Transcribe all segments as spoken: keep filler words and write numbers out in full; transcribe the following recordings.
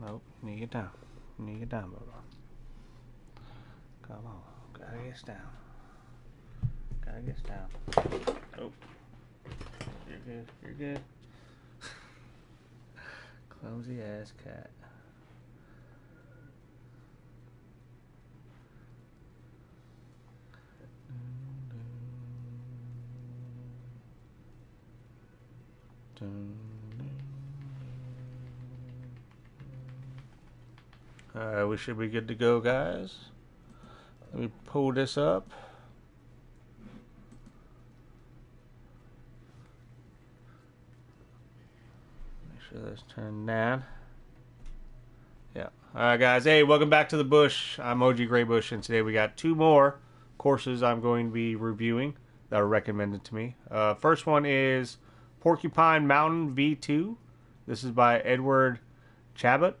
Nope, you get down. You get down, Bobo. Come on. Gotta get down. Gotta get down. Nope. You're good. You're good. Clumsy ass cat. Alright, we should be good to go, guys. Let me pull this up. Make sure that's turned down. Yeah. Alright, guys. Hey, welcome back to the bush. I'm O G Greybush, and today we got two more courses I'm going to be reviewing that are recommended to me. Uh, first one is Porcupine Mountain V two. This is by Edward Chabot.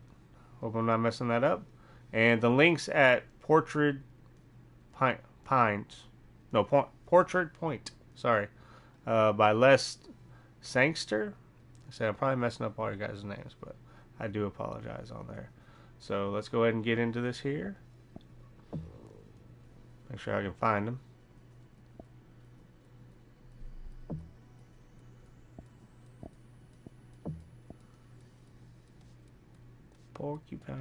Hope I'm not messing that up. And The Links at Portred Point, Pines. No, Por Portred Point. Sorry. Uh, by Les Sangster. I said I'm probably messing up all your guys' names, but I do apologize on there. So let's go ahead and get into this here. Make sure I can find them. Porcupine.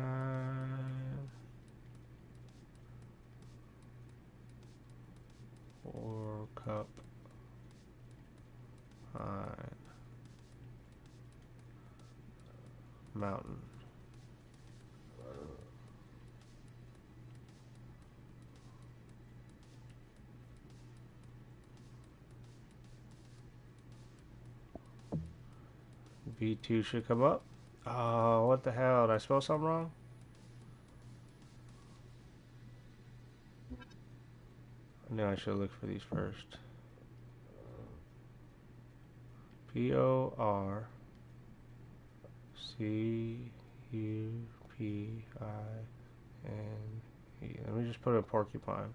Porcupine. Mountain. V two should come up. Oh, what the hell? Did I spell something wrong? I knew I should look for these first. P O R C U P I N E. Let me just put a porcupine.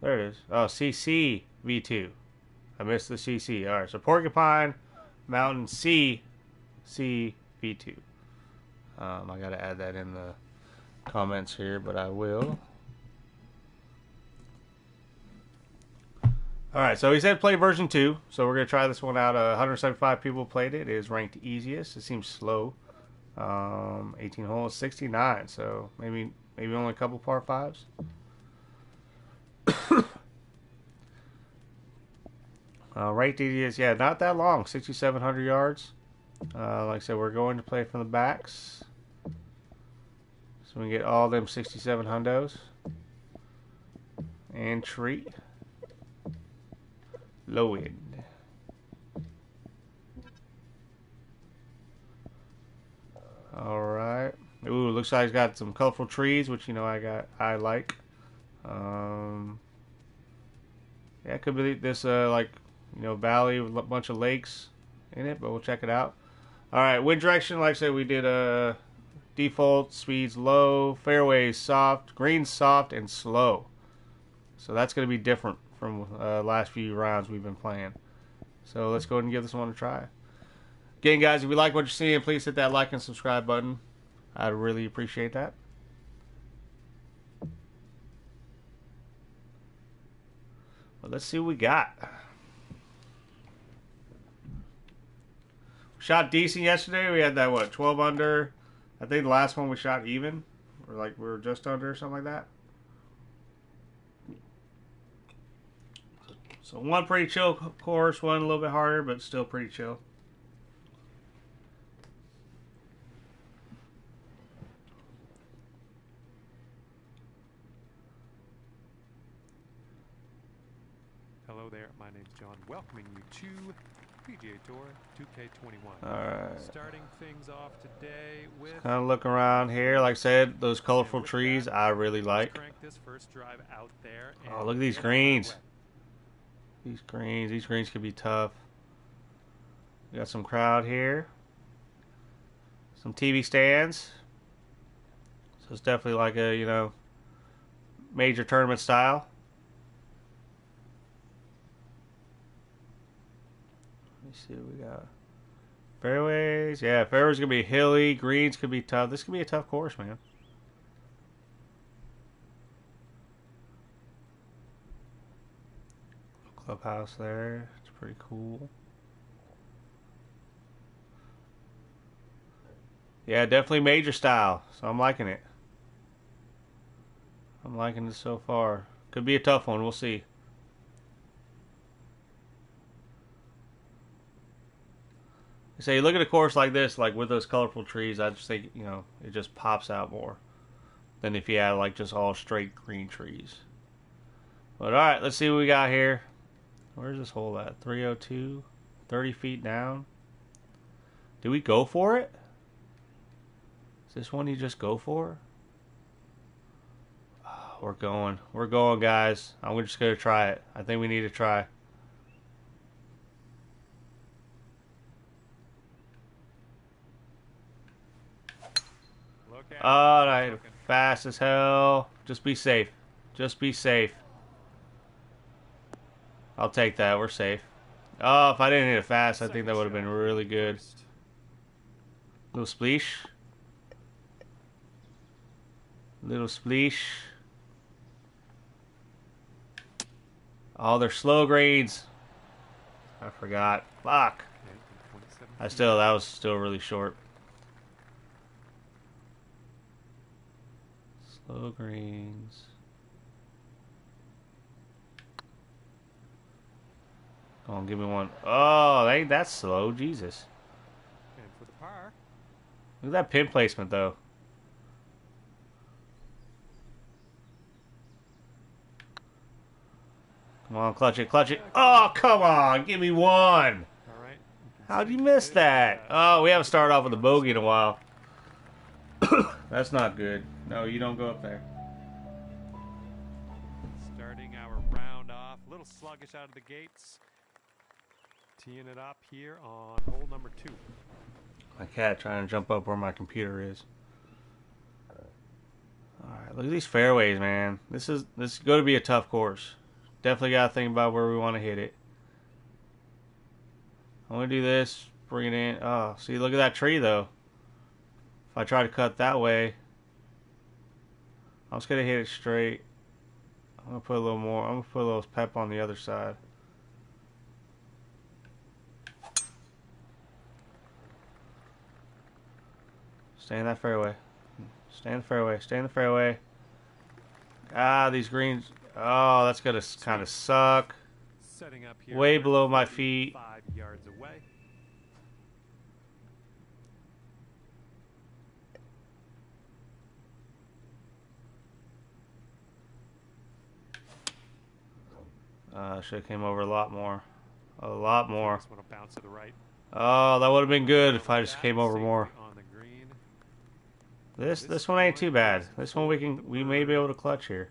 There it is. Oh, C C V two. I missed the C C. Alright, so Porcupine Mountain C C V two. Um, I gotta add that in the comments here, but I will. Alright, so he said play version two, so we're gonna try this one out. Uh, one hundred seventy-five people played it. It is ranked easiest. It seems slow. Um, eighteen holes, sixty-nine, so maybe, maybe only a couple par fives. Uh, right D D is, yeah, not that long, sixty-seven hundred yards. Uh, like I said, we're going to play from the backs. So we can get all them sixty-seven hundos. And treat. Low end. Alright. Ooh, looks like he's got some colorful trees, which, you know, I got, I like. Um, yeah, it could be this, uh, like, you know, valley with a bunch of lakes in it, but we'll check it out. All right, wind direction, like I said, we did a uh, default, speeds low, fairways soft, greens soft, and slow. So that's going to be different from uh, last few rounds we've been playing. So let's go ahead and give this one a try. Again, guys, if you like what you're seeing, please hit that like and subscribe button. I'd really appreciate that. Well, let's see what we got. Shot decent yesterday. We had that, what, twelve under. I think the last one we shot even. Or like we were just under or something like that. So one pretty chill course, one a little bit harder, but still pretty chill. Hello there, my name's John, welcoming you to P G A Tour two K twenty-one. Alright. Starting things off today with just kinda look around here. Like I said, those colorful trees that, I really like. This first drive out there and oh, look at these greens. These greens, these greens could be tough. We got some crowd here. Some T V stands. So it's definitely like a, you know, major tournament style. me see what we got. Fairways. Yeah, fairways going to be hilly. Greens could be tough. This could be a tough course, man. Clubhouse there. It's pretty cool. Yeah, definitely major style. So I'm liking it. I'm liking it so far. Could be a tough one. We'll see. So you look at a course like this, like with those colorful trees, I just think, you know, it just pops out more than if you had like just all straight green trees. But all right, let's see what we got here. Where's this hole at? three oh two, thirty feet down. Do we go for it? Is this one you just go for? Oh, we're going. We're going, guys. I'm just going to try it. I think we need to try. Alright, fast as hell. Just be safe. Just be safe. I'll take that. We're safe. Oh, if I didn't hit it fast, I think that would have been really good. Little splish. Little splish. Oh, they're slow greens. I forgot. Fuck. I still, that was still really short. Slow greens. Come on, give me one. Oh, ain't that slow, Jesus. And for the par. Look at that pin placement, though. Come on, clutch it, clutch it. Oh, come on, give me one. All right. How'd you miss that? Oh, we haven't started off with a bogey in a while. That's not good. No, you don't go up there. Starting our round off. A little sluggish out of the gates. Teeing it up here on hole number two. My cat trying to jump up where my computer is. Alright, look at these fairways, man. This is this is going to be a tough course. Definitely got to think about where we want to hit it. I'm going to do this. Bring it in. Oh, see, look at that tree, though. If I try to cut that way, I'm just going to hit it straight. I'm going to put a little more. I'm going to put a little pep on the other side. Stay in that fairway. Stay in the fairway. Stay in the fairway. Ah, these greens. Oh, that's going to kind of suck. Setting up here way below my feet. Five yards away. Uh, should have came over a lot more. A lot more. Oh, that would have been good if I just came over more. This this one ain't too bad. This one we can we may be able to clutch here.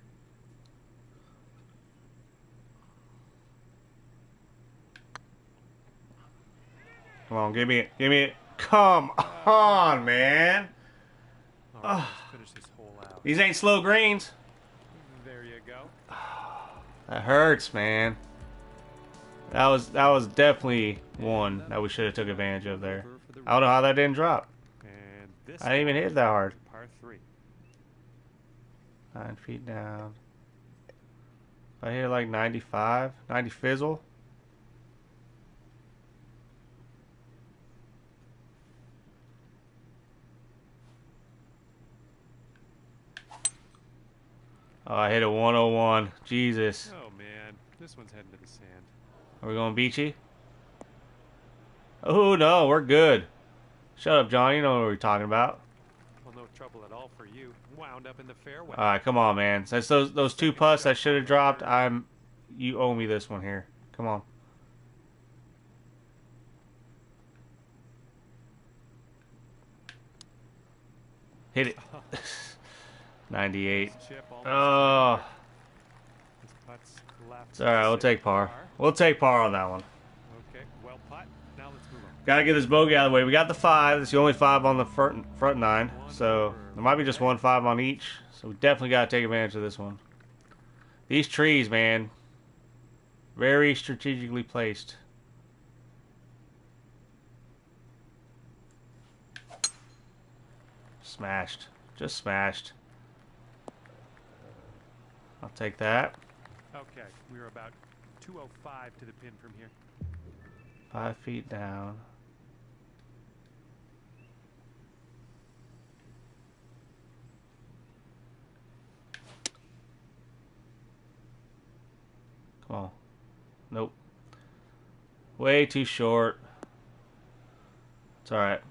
Come on, give me it, give me it. Come on, man. Oh. These ain't slow greens. There you go. That hurts, man. That was that was definitely one that we should have took advantage of there. I don't know how that didn't drop. I didn't even hit that hard. Nine feet down. I hit like ninety-five, ninety fizzle. Oh, I hit a one oh one. Jesus. Oh, man. This one's heading to the sand. Are we going beachy? Oh, no. We're good. Shut up, John. You know what we're talking about. Well, no trouble at all for you. Wound up in the fairway. All right. Come on, man. Since those, those two putts I should have dropped, I'm, you owe me this one here. Come on. Hit it. ninety-eight. Oh. It's alright, we'll take par. We'll take par on that one. Okay, well putt. Now let's move on. Gotta get this bogey out of the way. We got the five. It's the only five on the front front nine. So there might be just one five on each. So we definitely gotta take advantage of this one. These trees, man. Very strategically placed. smashed. Just smashed. I'll take that. Okay, we're about two oh five to the pin from here. Five feet down. Come on. Nope. Way too short. It's alright.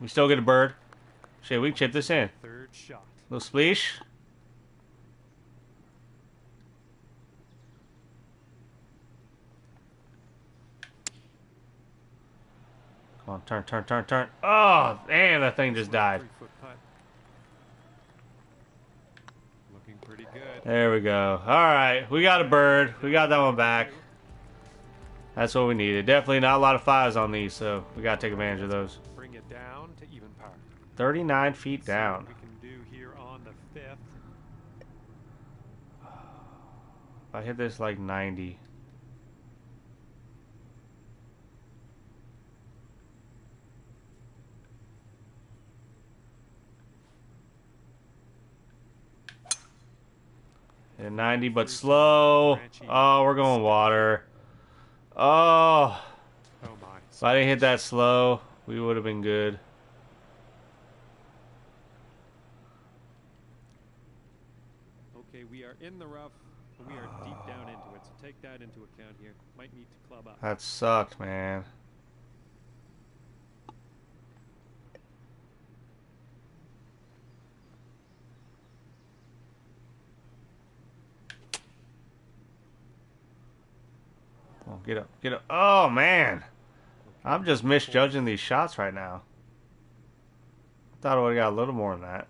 We still get a bird. Shit, we can chip this in. Third shot. Little splish. Come on, turn, turn, turn, turn. Oh, damn, that thing just died. Looking pretty good. There we go. Alright, we got a bird. We got that one back. That's what we needed. Definitely not a lot of fives on these, so we got to take advantage of those. Bring it down to even par. thirty-nine feet down. We can do here on the fifth. If I hit this like ninety. Hit ninety, but slow. Oh, we're going water. Oh, if I didn't hit that slow, we would have been good. Okay, we are in the rough, and we are oh. deep down into it, so take that into account here. Might need to club up. That sucked, man. Oh, get up, get up. Oh, man. I'm just misjudging these shots right now. I thought I would have got a little more than that.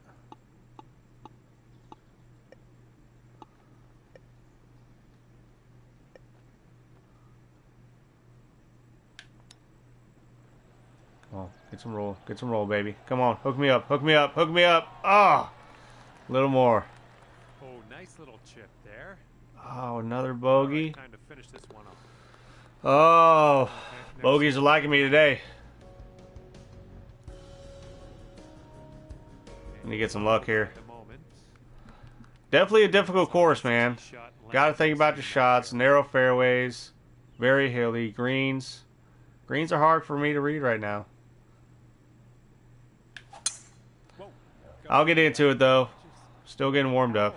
Come on, get some roll. Get some roll, baby. Come on, hook me up, hook me up, hook me up. Oh, a little more. Oh, nice little chip there. Oh, another bogey. Time to finish this one up. Oh, bogeys are liking me today. Need to get some luck here. Definitely a difficult course, man. Got to think about your shots. Narrow fairways, very hilly greens. Greens are hard for me to read right now. I'll get into it though. Still getting warmed up.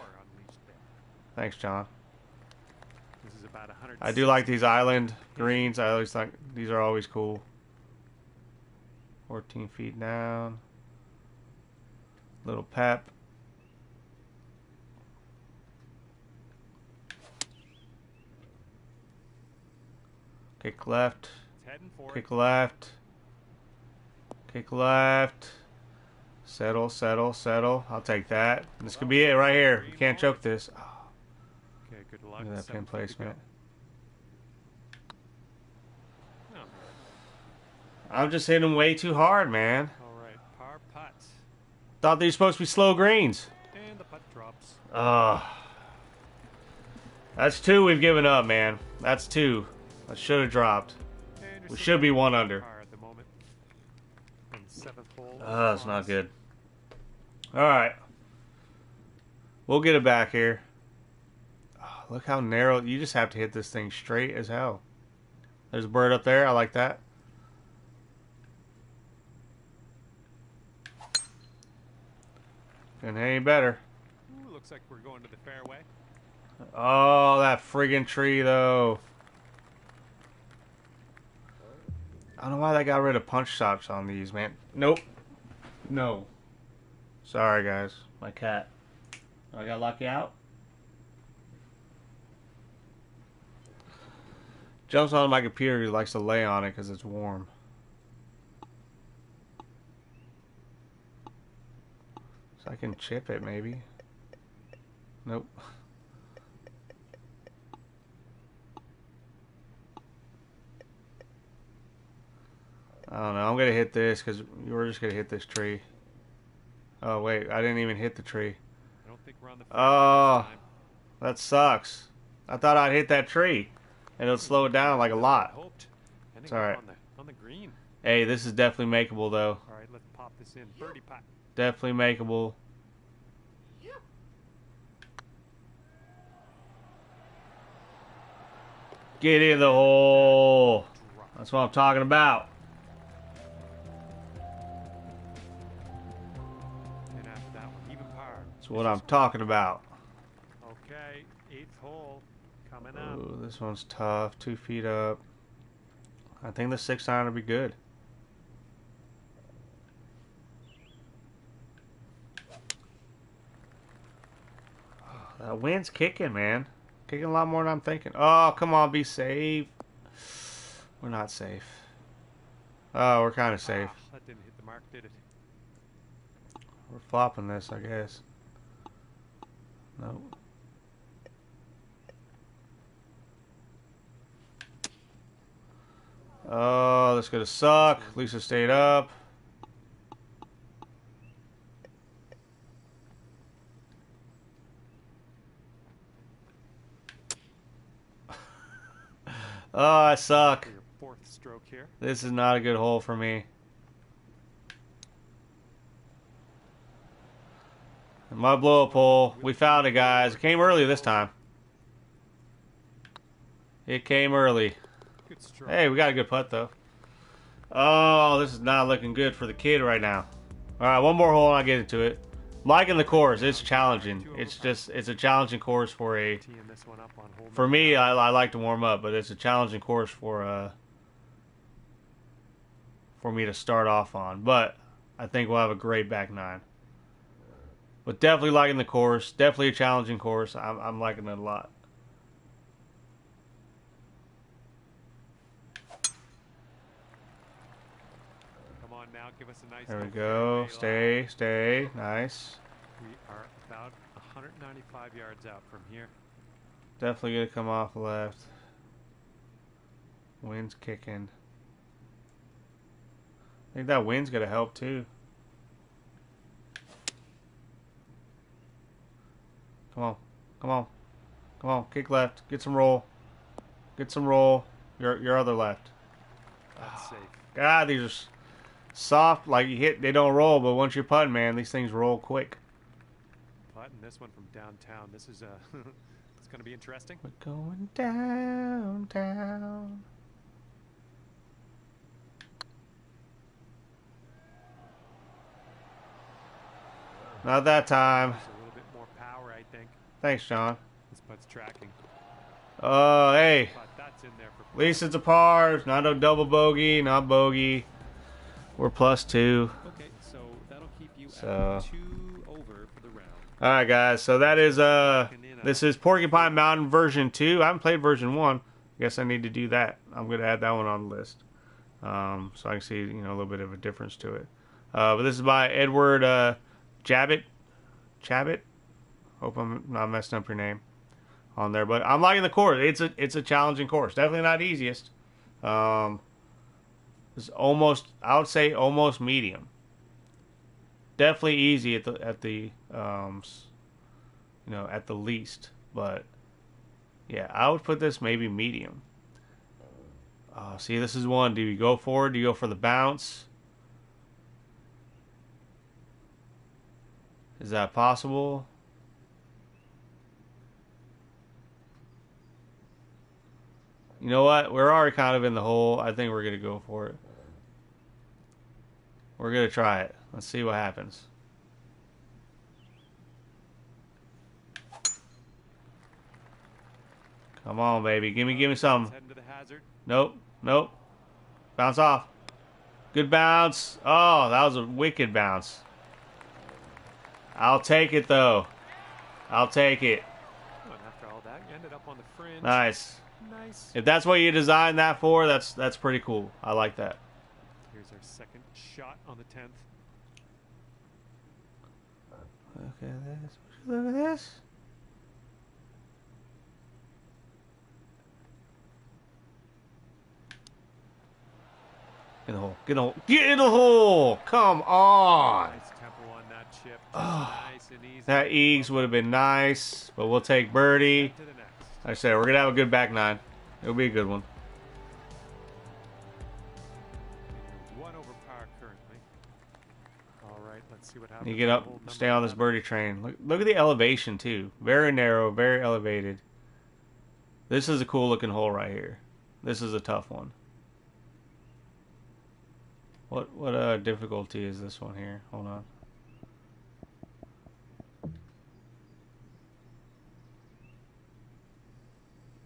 Thanks, John. I do like these island greens. I always think these are always cool. fourteen feet down. Little pep. Kick left. Kick left. Kick left. Settle, settle, settle. I'll take that. This could be it right here. You can't choke this. Oh. Look at that pin placement. I'm just hitting way too hard, man. All right, par putts. Thought they were supposed to be slow greens. And the putt drops. Uh, that's two we've given up, man. That's two. I should have dropped. We should be one under. Uh, that's not good. All right. We'll get it back here. Oh, look how narrow. You just have to hit this thing straight as hell. There's a bird up there. I like that. And any better. Ooh, looks like we're going to the fairway. Oh, that friggin' tree though. I don't know why they got rid of punch stops on these, man. Nope. No. Sorry guys. My cat. I got lucky out. Jumps on my computer, he likes to lay on it because it's warm. I can chip it, maybe. Nope. I don't know. I'm going to hit this because we're just going to hit this tree. Oh, wait. I didn't even hit the tree. I don't think we're on the oh, that sucks. I thought I'd hit that tree, and it'll slow it down like a lot. It's all right. Hey, this is definitely makeable, though. All right, let's pop this in. Birdie pot. Definitely makeable. Yeah. Get in the hole. That's what I'm talking about. And after that one, even par. That's what I'm talking about. Okay, eighth hole coming up. Ooh, this one's tough. Two feet up. I think the sixth iron will be good. That wind's kicking, man. Kicking a lot more than I'm thinking. Oh, come on, be safe. We're not safe. Oh, we're kind of safe. Oh, that didn't hit the mark, did it? We're flopping this, I guess. No. Oh, that's gonna suck. Lisa stayed up. Oh, I suck. Fourth stroke here. This is not a good hole for me. My blow-up hole. We found it, guys. It came early this time. It came early. Hey, we got a good putt, though. Oh, this is not looking good for the kid right now. All right, one more hole and I'll get into it. Liking the course, it's challenging. It's just, it's a challenging course for a. For me, I, I like to warm up, but it's a challenging course for uh. For me to start off on, but I think we'll have a great back nine. But definitely liking the course. Definitely a challenging course. I'm, I'm liking it a lot. Give us a nice there we go. Stay, stay. Nice. We are about one hundred ninety-five yards out from here. Definitely going to come off left. Wind's kicking. I think that wind's going to help too. Come on. Come on. Come on. Kick left. Get some roll. Get some roll. Your, your other left. That's oh, safe. God, these are... soft, like you hit, they don't roll, but once you're putting, man, these things roll quick. Putting this one from downtown. This is, uh, it's going to be interesting. We're going downtown. Not that time. There's a little bit more power, I think. Thanks, John. This putt's tracking. Oh, uh, hey. That's in there for at least it's a par. Not a double bogey, not bogey. We're plus two. Okay, so that'll keep you so. At two over for the round. All right, guys. So that is uh, this is Porcupine Mountain version two. I haven't played version one. I guess I need to do that. I'm gonna add that one on the list, um, so I can see you know a little bit of a difference to it. Uh, but this is by Edward uh, Chabot. Chabot. Hope I'm not messing up your name on there. But I'm liking the course. It's a it's a challenging course. Definitely not easiest. Um, It's almost, I would say, almost medium. Definitely easy at the at the um, you know, at the least. But yeah, I would put this maybe medium. Uh, see, this is one. Do you go forward? Do you go for the bounce? Is that possible? You know what? We're already kind of in the hole. I think we're gonna go for it. We're gonna try it. Let's see what happens. Come on, baby. Give me, give me something. Nope, nope. Bounce off. Good bounce. Oh, that was a wicked bounce. I'll take it though. I'll take it. After all that, you ended up on the fringe. Nice. Nice. If that's what you designed that for, that's that's pretty cool. I like that. Here's our second shot on the tenth. Look at this. Look at this. Get in the hole. Get in the hole. Get in the hole. Come on. Nice tempo on that chip. Oh, nice and easy. That eags would have been nice, but we'll take birdie. Like I said, we're going to have a good back nine. It'll be a good one. One over par currently. All right, let's see what happens. You get up, stay on this birdie train. Look, look at the elevation too. Very narrow, very elevated. This is a cool looking hole right here. This is a tough one. What what uh difficulty is this one here? Hold on.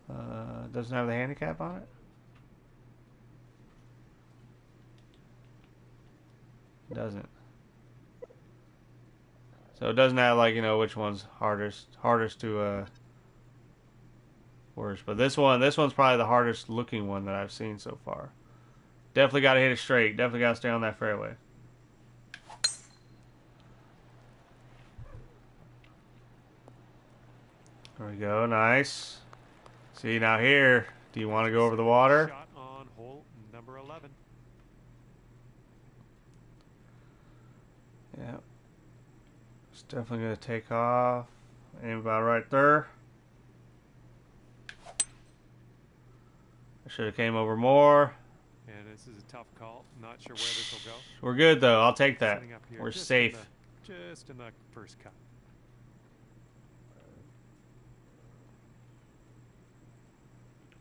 Uh, doesn't have the handicap on it? It doesn't. So it doesn't have, like, you know, which one's hardest hardest to uh worst. But this one, this one's probably the hardest looking one that I've seen so far. Definitely gotta hit it straight. Definitely gotta stay on that fairway. There we go, nice. See, now here, do you want to go over the water? Shot on hole number eleven. Yeah. It's definitely going to take off. Aim about right there. I should have came over more. Yeah, this is a tough call. Not sure where this will go. We're good, though. I'll take that. We're just safe. In the, just in the first cut.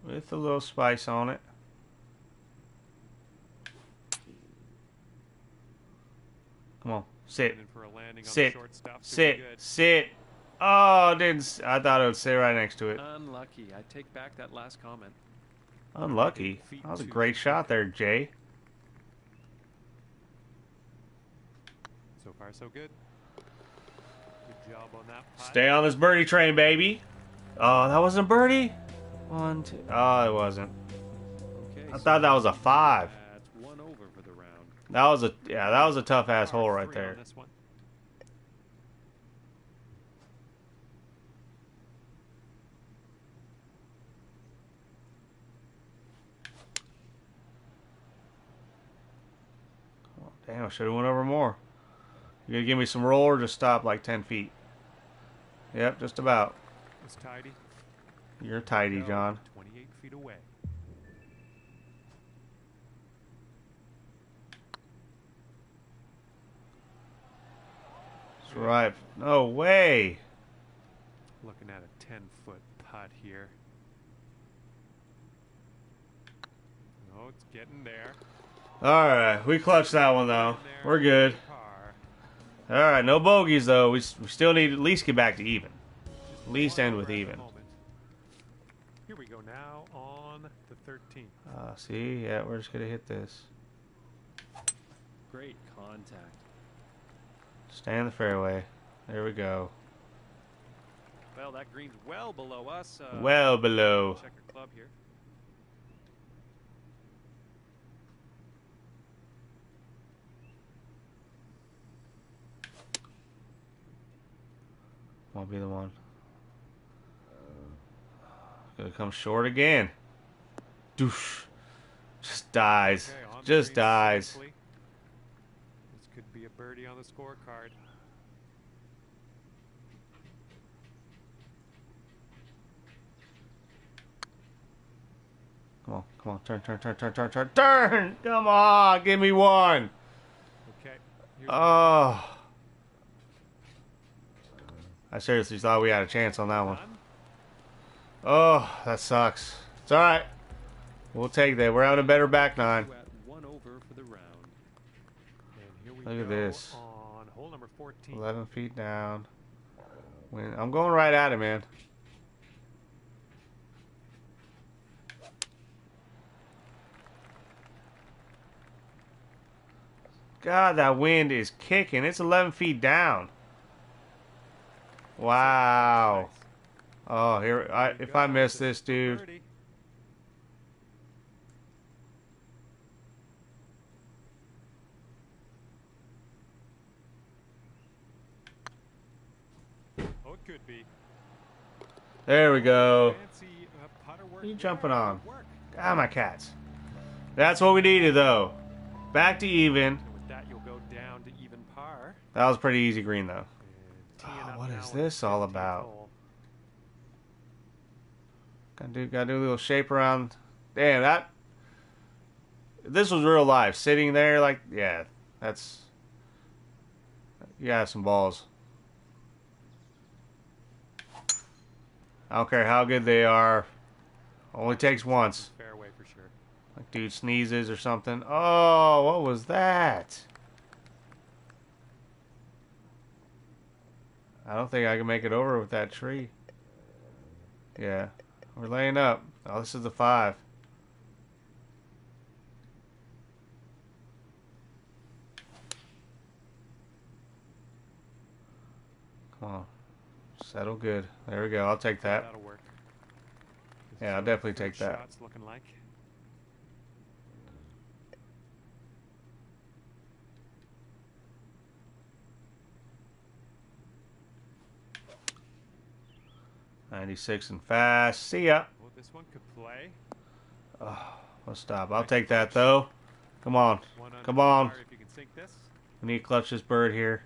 With a little spice on it. Come on, sit, sit, sit, sit. Oh, didn't I thought it would sit right next to it. Unlucky. I take back that last comment. Unlucky. That was a great shot there, Jay. So far, so good. Good job on that. Stay on this birdie train, baby. Oh, that wasn't a birdie. One, two. Oh, it wasn't. Okay, I so thought that was a five. That's one over for the round. That was a yeah. That was a tough ass hole right there. On oh, damn, I should have went over more. You gonna give me some roll or just stop like ten feet? Yep, just about. It's tidy. You're tidy, John. twenty-eight feet away. That's right. No way. Looking at a ten-foot putt here. Oh, it's getting there. All right, we clutched that one though. We're good. All right, no bogeys though. We, we still need to at least get back to even. At least end with even. Here we go now on the thirteenth. Ah, uh, see, yeah, we're just gonna hit this. Great contact. Stay in the fairway. There we go. Well, that green's well below us. Uh, well below. Check your club here. Won't be the one. Gonna come short again. Doosh. Just dies. Okay, Just dies. Safely. This could be a birdie on the scorecard. Come on, come on, turn, turn, turn, turn, turn, turn, turn! Come on, give me one. Okay. Oh. I seriously thought we had a chance on that one. Oh, that sucks. It's all right. We'll take that. We're out a better back nine. One over for the round. And here we Look at this. On hole number fourteen. Eleven feet down. When I'm going right at it, man. God, that wind is kicking. It's eleven feet down. Wow. Oh, here! I, if I miss this, dude. Oh, it could be. There we go. What are you jumping on? Ah, my cats. That's what we needed, though. Back to even. With that, you'll go down to even par. That was pretty easy green, though. Oh, what is this all about? Gotta do, gotta do a little shape around. Damn, that. This was real life. Sitting there, like, yeah, that's. You gotta have some balls. I don't care how good they are. Only takes once. Fairway for sure. Like dude sneezes or something. Oh, what was that? I don't think I can make it over with that tree. Yeah. We're laying up. Oh, this is the five. Come on. Settle good. There we go. I'll take that. That'll work. Yeah, I'll definitely take that. Shots looking like. ninety-six and fast. See ya. Well, this one could play. Oh, let's stop. I'll take that though. Come on. Come on. We need to clutch this bird here.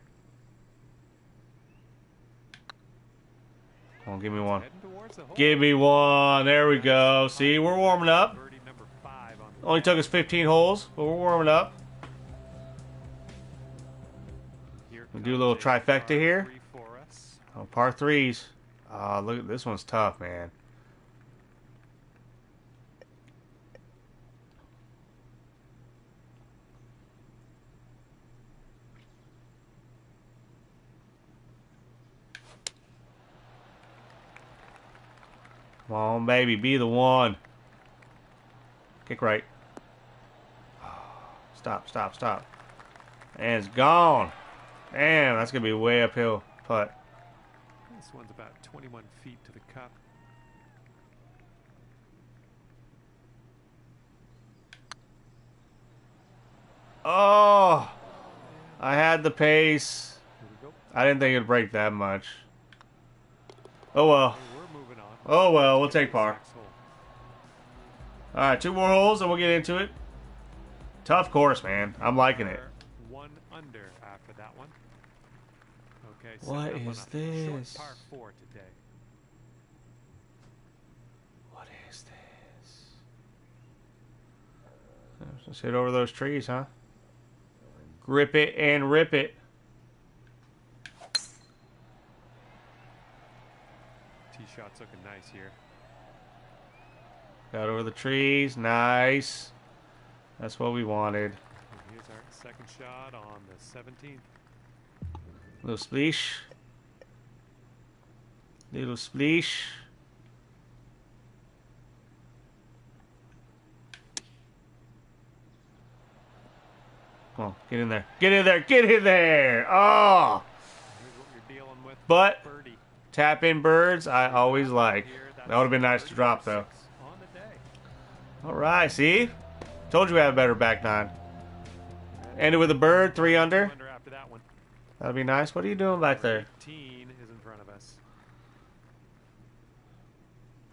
Come on, give me one. Give me one. There we go. See, we're warming up. Only took us fifteen holes, but we're warming up. We'll do a little trifecta here. Oh, par threes. Ah, uh, look at this one's tough, man. Come on, baby, be the one. Kick right. Stop, stop, stop. And it's gone. Damn, that's gonna be a way uphill putt. This one's about twenty-one feet to the cup. Oh, I had the pace. I didn't think it'd break that much. Oh well. Oh well, we'll take par. All right, two more holes and we'll get into it. Tough course, man. I'm liking it. One under after that one. Okay, so what is this? Short par four today. What is this? Just hit over those trees, huh? Grip it and rip it. Shot's looking nice here. Got over the trees. Nice. That's what we wanted. Here's our second shot on the seventeenth. Little splish. Little splish. Come on, get in there. Get in there. Get in there. Oh. Here's what you're dealing with. But. Tap in birds, I always like. That would have been nice to drop, though. All right, see? Told you we had a better back nine. Ended with a bird, three under. That'd be nice. What are you doing back there?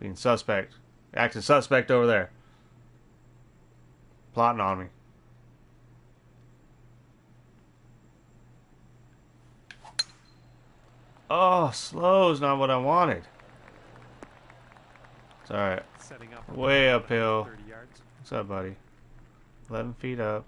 Being suspect. Acting suspect over there. Plotting on me. Oh, slow's not what I wanted. It's alright. Way uphill. What's up, buddy? eleven feet up.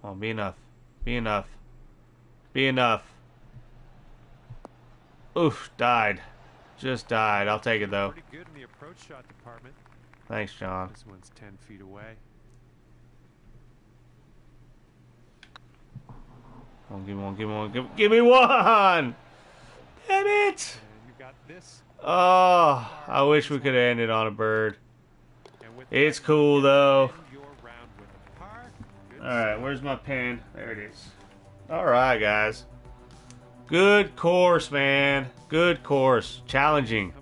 Come on, be enough. Be enough. Be enough. Oof, died. Just died. I'll take it, though. Pretty good in the approach shot department. Thanks, John. This one's ten feet away. Oh, give me one, give me one, give, give me one! Damn it! You got this. Oh, I wish we could have ended on a bird. It's cool, though. Alright, where's my pen? There it is. Alright, guys. Good course, man. Good course. Challenging.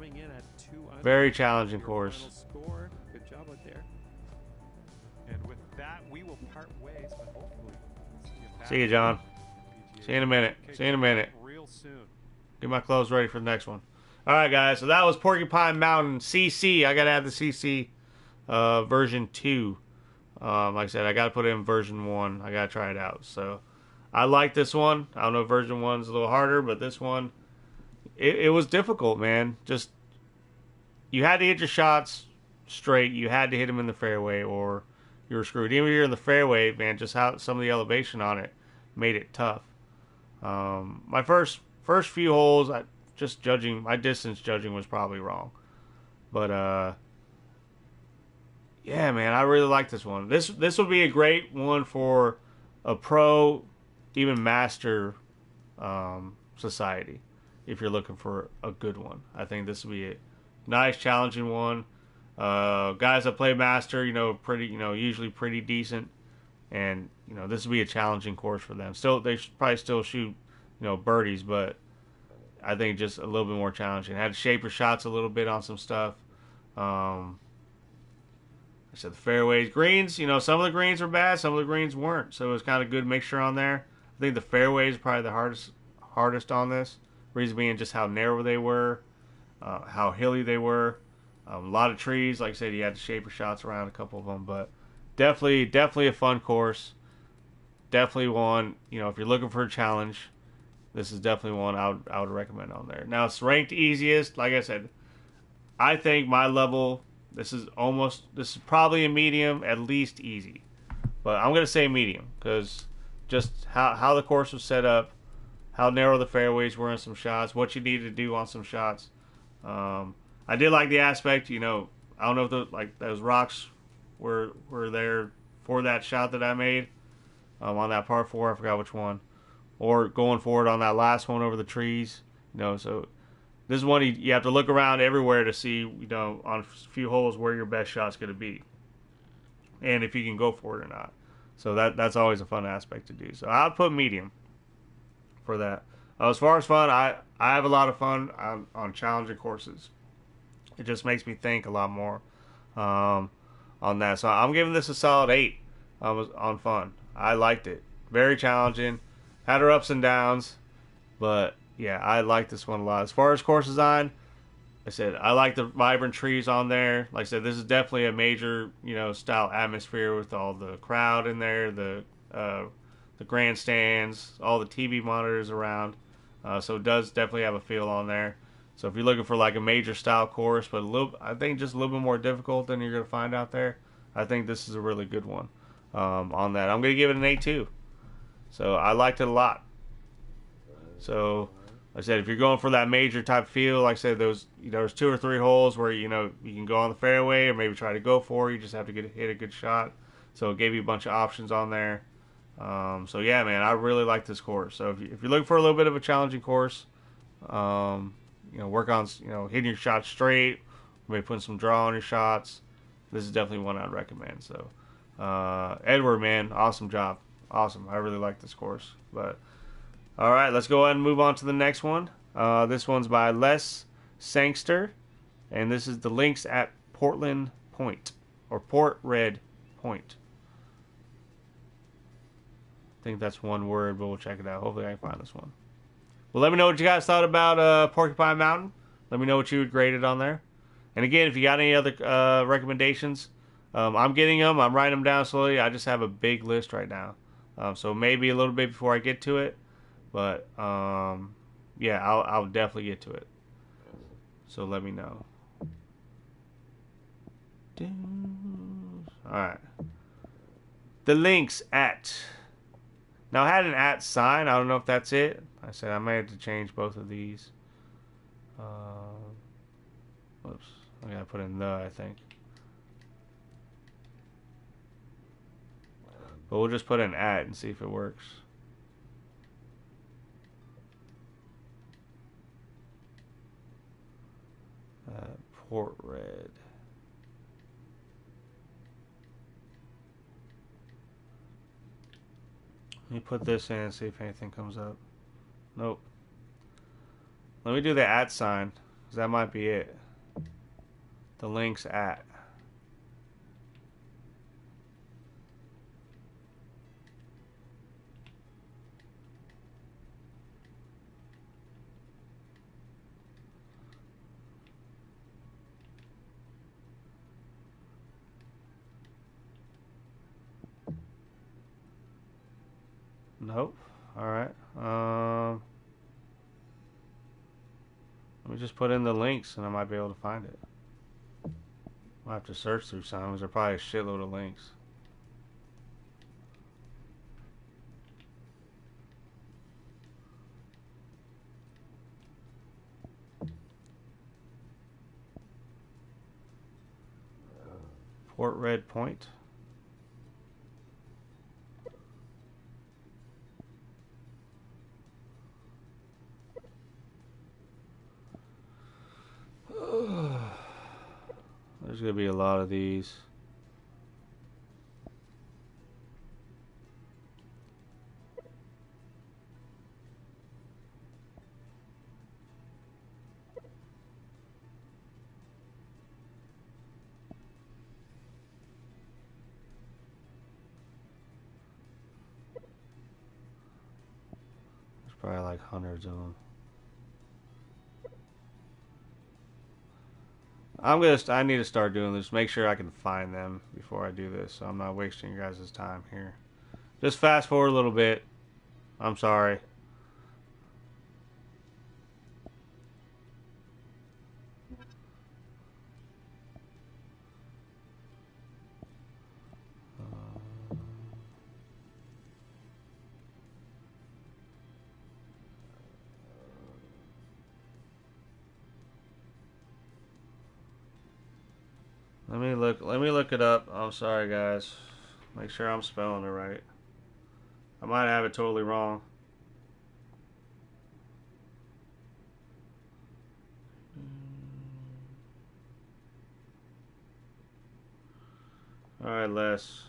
Very challenging course. See you, John. See you in a minute. See you in a minute. Get my clothes ready for the next one. All right, guys. So that was Porcupine Mountain C C. I got to have the C C uh, version two. Um, like I said, I got to put in version one. I got to try it out. So I like this one. I don't know if version one's a little harder, but this one, it, it was difficult, man. Just you had to hit your shots straight. You had to hit them in the fairway or you were screwed. Even if you're in the fairway, man, just how some of the elevation on it made it tough. Um, my first first few holes, I just judging my distance judging was probably wrong, but uh, yeah, man, I really like this one. This this would be a great one for a pro, even master um, society. If you're looking for a good one, I think this would be a nice, challenging one. Uh, guys that play master, you know, pretty, you know, usually pretty decent. And, you know, this would be a challenging course for them. Still, they should probably still shoot, you know, birdies, but I think just a little bit more challenging. Had to shape your shots a little bit on some stuff. Um, I said the fairways. Greens, you know, some of the greens were bad, some of the greens weren't. So it was kind of good mixture on there. I think the fairways are probably the hardest hardest on this. Reason being just how narrow they were, uh, how hilly they were. Um, a lot of trees. Like I said, you had to shape your shots around a couple of them, but... Definitely, definitely a fun course. Definitely one, you know, if you're looking for a challenge, this is definitely one I would, I would recommend on there. Now, it's ranked easiest. Like I said, I think my level, this is almost, this is probably a medium, at least easy. But I'm going to say medium because just how, how the course was set up, how narrow the fairways were in some shots, what you needed to do on some shots. Um, I did like the aspect, you know, I don't know if those, like, those rocks Were, were there for that shot that I made um, on that par four. I forgot which one. Or going forward on that last one over the trees. You know, so this is one you, you have to look around everywhere to see, you know, on a few holes where your best shot's going to be. And if you can go for it or not. So that that's always a fun aspect to do. So I'll put medium for that. Uh, as far as fun, I, I have a lot of fun on, on challenging courses. It just makes me think a lot more. Um... on that. So I'm giving this a solid eight. I was on fun. I liked it. Very challenging. Had her ups and downs. But yeah, I like this one a lot. As far as course design, I said I like the vibrant trees on there. Like I said, this is definitely a major, you know, style atmosphere with all the crowd in there, the uh, the grandstands, all the T V monitors around. Uh, so it does definitely have a feel on there. So if you're looking for like a major style course, but a little, I think just a little bit more difficult than you're going to find out there, I think this is a really good one um, on that. I'm going to give it an eight too. So I liked it a lot. So like I said, if you're going for that major type feel, like I said, those, you know, there's two or three holes where, you know, you can go on the fairway or maybe try to go for it. You just have to get hit a good shot. So it gave you a bunch of options on there. Um, so yeah, man, I really like this course. So if, you, if you're looking for a little bit of a challenging course, um, you know, work on, you know, hitting your shots straight, maybe putting some draw on your shots. This is definitely one I'd recommend. So, uh, Edward, man, awesome job. Awesome. I really like this course. But, all right, let's go ahead and move on to the next one. Uh, this one's by Les Sangster, and this is The Links at Portland Point, or Portred Point. I think that's one word, but we'll check it out. Hopefully I can find this one. Well, let me know what you guys thought about uh, Porcupine Mountain. Let me know what you would grade it on there. And again, if you got any other uh, recommendations, um, I'm getting them. I'm writing them down slowly. I just have a big list right now. Um, so maybe a little bit before I get to it. But, um, yeah, I'll, I'll definitely get to it. So let me know. All right. The links at... Now, I had an at sign. I don't know if that's it. I said I may have to change both of these. Um, whoops. I gotta put in the, I think. But we'll just put in at and see if it works. Uh, Portred. Let me put this in and see if anything comes up. Nope. Let me do the at sign, because that might be it. The links at. Nope. Alright. Um, let me just put in the links and I might be able to find it. I'll have to search through some. There's probably a shitload of links. Portred Point. There's going to be a lot of these. There's probably like hundreds of them. I'm gonna. I need to start doing this. Make sure I can find them before I do this, so I'm not wasting your guys' time here. Just fast forward a little bit. I'm sorry. It up. I'm sorry guys. Make sure I'm spelling it right. I might have it totally wrong. All right, Les.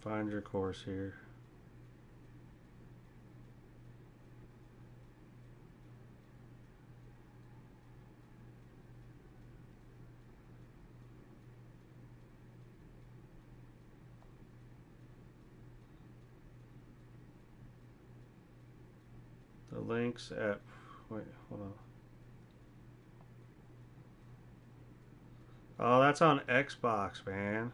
Find your course here. Links at, wait, hold on. Oh, that's on Xbox, man.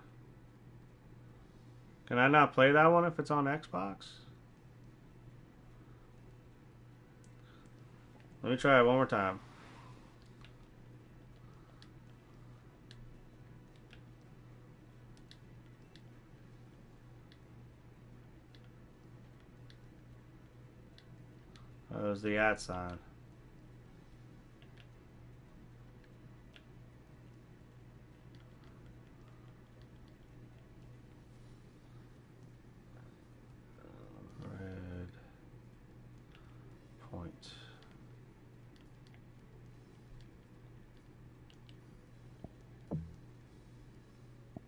Can I not play that one if it's on Xbox? Let me try it one more time. That was the at sign. Red point.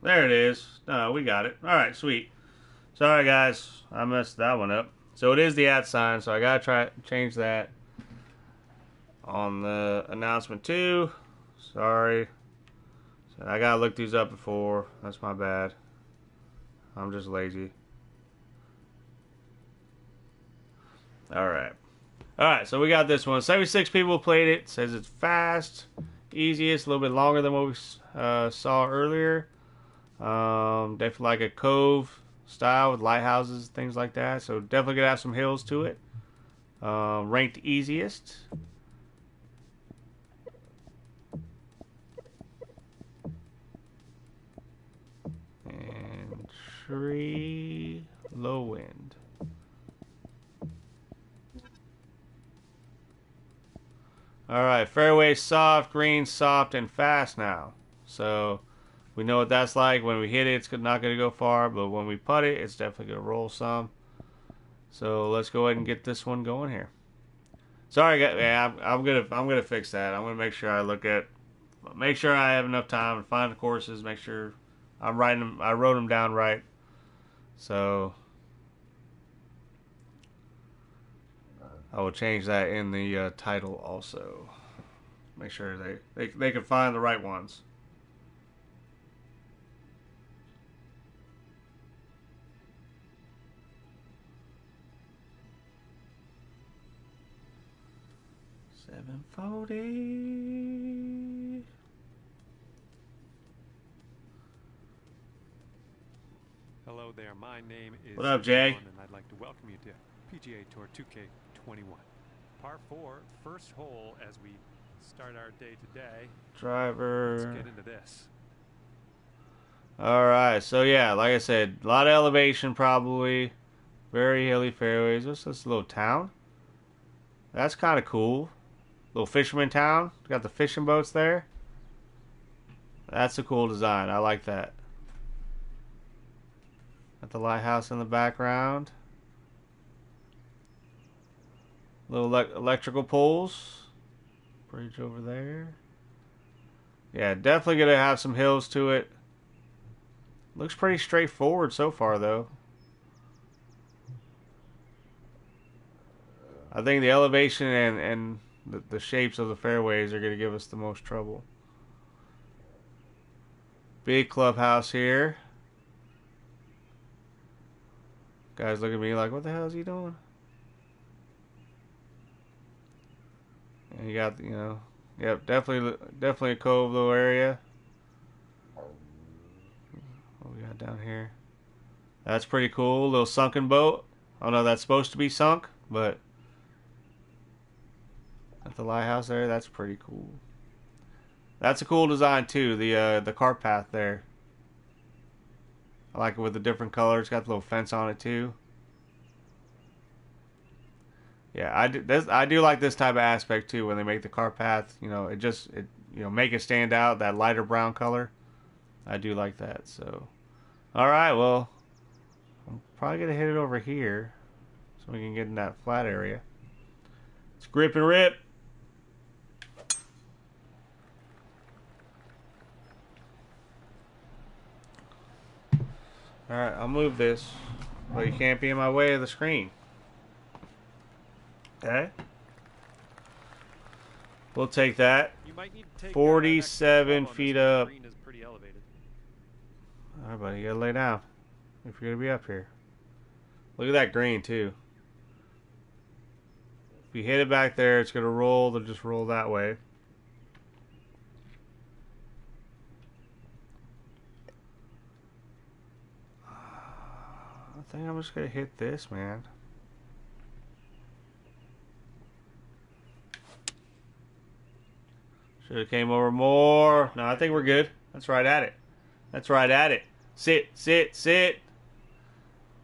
There it is. No, we got it. All right, sweet. Sorry, guys. I messed that one up. So it is the at sign, so I gotta try change that on the announcement too. Sorry. So I gotta look these up before. That's my bad. I'm just lazy. Alright. Alright, so we got this one. seventy-six people played it. It says it's fast, easiest, a little bit longer than what we uh, saw earlier. Um, definitely like a cove style with lighthouses, things like that. So definitely gonna have some hills to it. Uh, ranked easiest. And tree low wind. Alright, fairway soft, green soft, and fast now. So we know what that's like. When we hit it, it's not going to go far, but when we putt it, it's definitely going to roll some. So let's go ahead and get this one going here. Sorry, guys. Yeah, I'm, I'm gonna I'm gonna fix that. I'm gonna make sure I look at, make sure I have enough time to find the courses. Make sure I'm writing them. I wrote them down right. So I will change that in the uh, title also. Make sure they they they can find the right ones. seven forty. Hello there, my name is... What up, Jay? John, and I'd like to welcome you to P G A Tour two K twenty-one. par four, first hole as we start our day today. Driver. Let's get into this. All right, so yeah, like I said, a lot of elevation probably. Very hilly fairways. What's this little town? That's kind of cool. Little fisherman town. Got the fishing boats there. That's a cool design. I like that. Got the lighthouse in the background. Little le electrical poles. Bridge over there. Yeah, definitely going to have some hills to it. Looks pretty straightforward so far, though. I think the elevation and, and the, the shapes of the fairways are going to give us the most trouble. Big clubhouse here. Guys look at me like, what the hell is he doing? And you got, you know, yep, definitely, definitely a cove little area. What we got down here? That's pretty cool. Little sunken boat. I don't know that's supposed to be sunk, but at the lighthouse there, that's pretty cool. That's a cool design too. The uh, the cart path there. I like it with the different colors. It's got the little fence on it too. Yeah, I do, this, I do like this type of aspect too. When they make the cart path, you know, it just it you know make it stand out. That lighter brown color. I do like that. So. Alright, well, I'm probably going to hit it over here so we can get in that flat area. It's grip and rip. Alright, I'll move this. Well, you can't be in my way of the screen. Okay. We'll take that. forty-seven feet up. Alright, buddy, you gotta lay down if you're gonna be up here. Look at that green too. If you hit it back there, it's gonna roll. They'll just roll that way. Uh, I think I'm just gonna hit this, man. Should have came over more. No, I think we're good. That's right at it. That's right at it. Sit, sit, sit.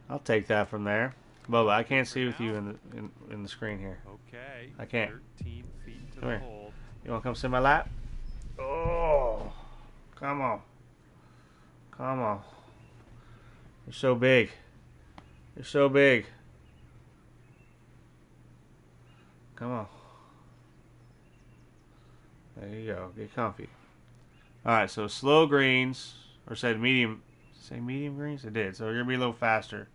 I'll take that from there. Bubba, I can't see with you in the in, in the screen here. Okay. I can't. thirteen feet to come the here. Hole. You want to come sit in my lap? Oh, come on. Come on. You're so big. You're so big. Come on. There you go. Get comfy. All right, so slow greens. Or said medium, say medium greens? It did. So you're going to be a little faster.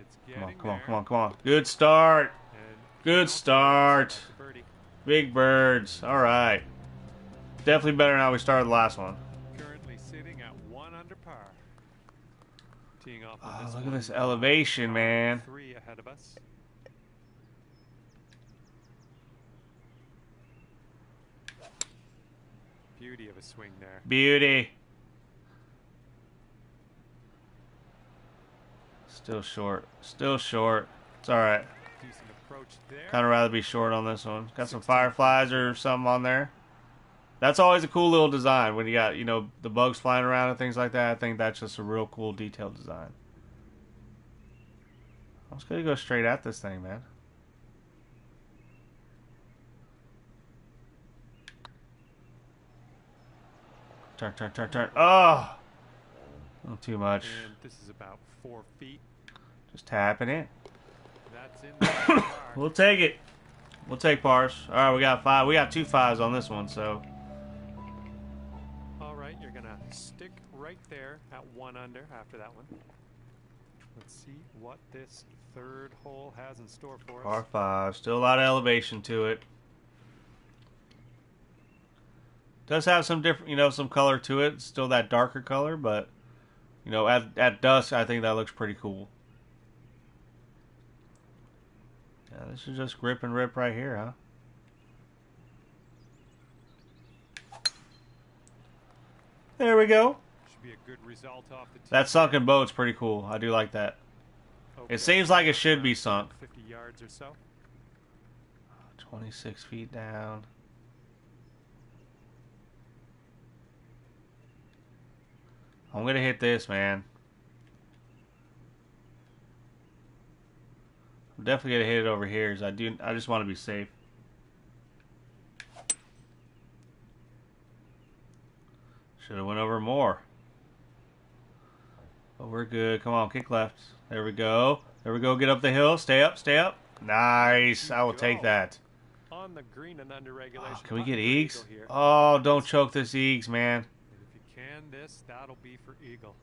It's come on, come there. on, come on, come on. Good start. Good start. Big birds. All right. Definitely better than how we started the last one. Currently sitting at one under par. Teeing off on oh, this look one. At this elevation, man. Three ahead of us. Beauty of a swing there. Beauty. Still short. Still short. It's all right. Kind of rather be short on this one. Got some fireflies or something on there. That's always a cool little design when you got, you know, the bugs flying around and things like that. I think that's just a real cool detailed design. I'm just going to go straight at this thing, man. Turn, turn, turn, turn. Oh! Not too much. And this is about four feet. Just tapping it. That's in the we'll take it. We'll take pars. All right, we got five. We got two fives on this one, so. All right, you're gonna stick right there at one under after that one. Let's see what this third hole has in store for us. Par five. Still a lot of elevation to it. Does have some different, you know, some color to it. It's still that darker color, but, you know, at, at dusk, I think that looks pretty cool. Yeah, this is just grip and rip right here, huh? There we go. Should be a good result off the that sunken boat's pretty cool. I do like that. Okay. It seems like it should be sunk. Fifty yards or so. Twenty-six feet down. I'm gonna hit this, man. I'm definitely gonna hit it over here, cause I do. I just want to be safe. Should have went over more. But we're good. Come on, kick left. There we go. There we go. Get up the hill. Stay up. Stay up. Nice. I will take that. On the green and under regulation. Can we get eags? Oh, don't choke this eags, man. If you can, this that'll be for eagle.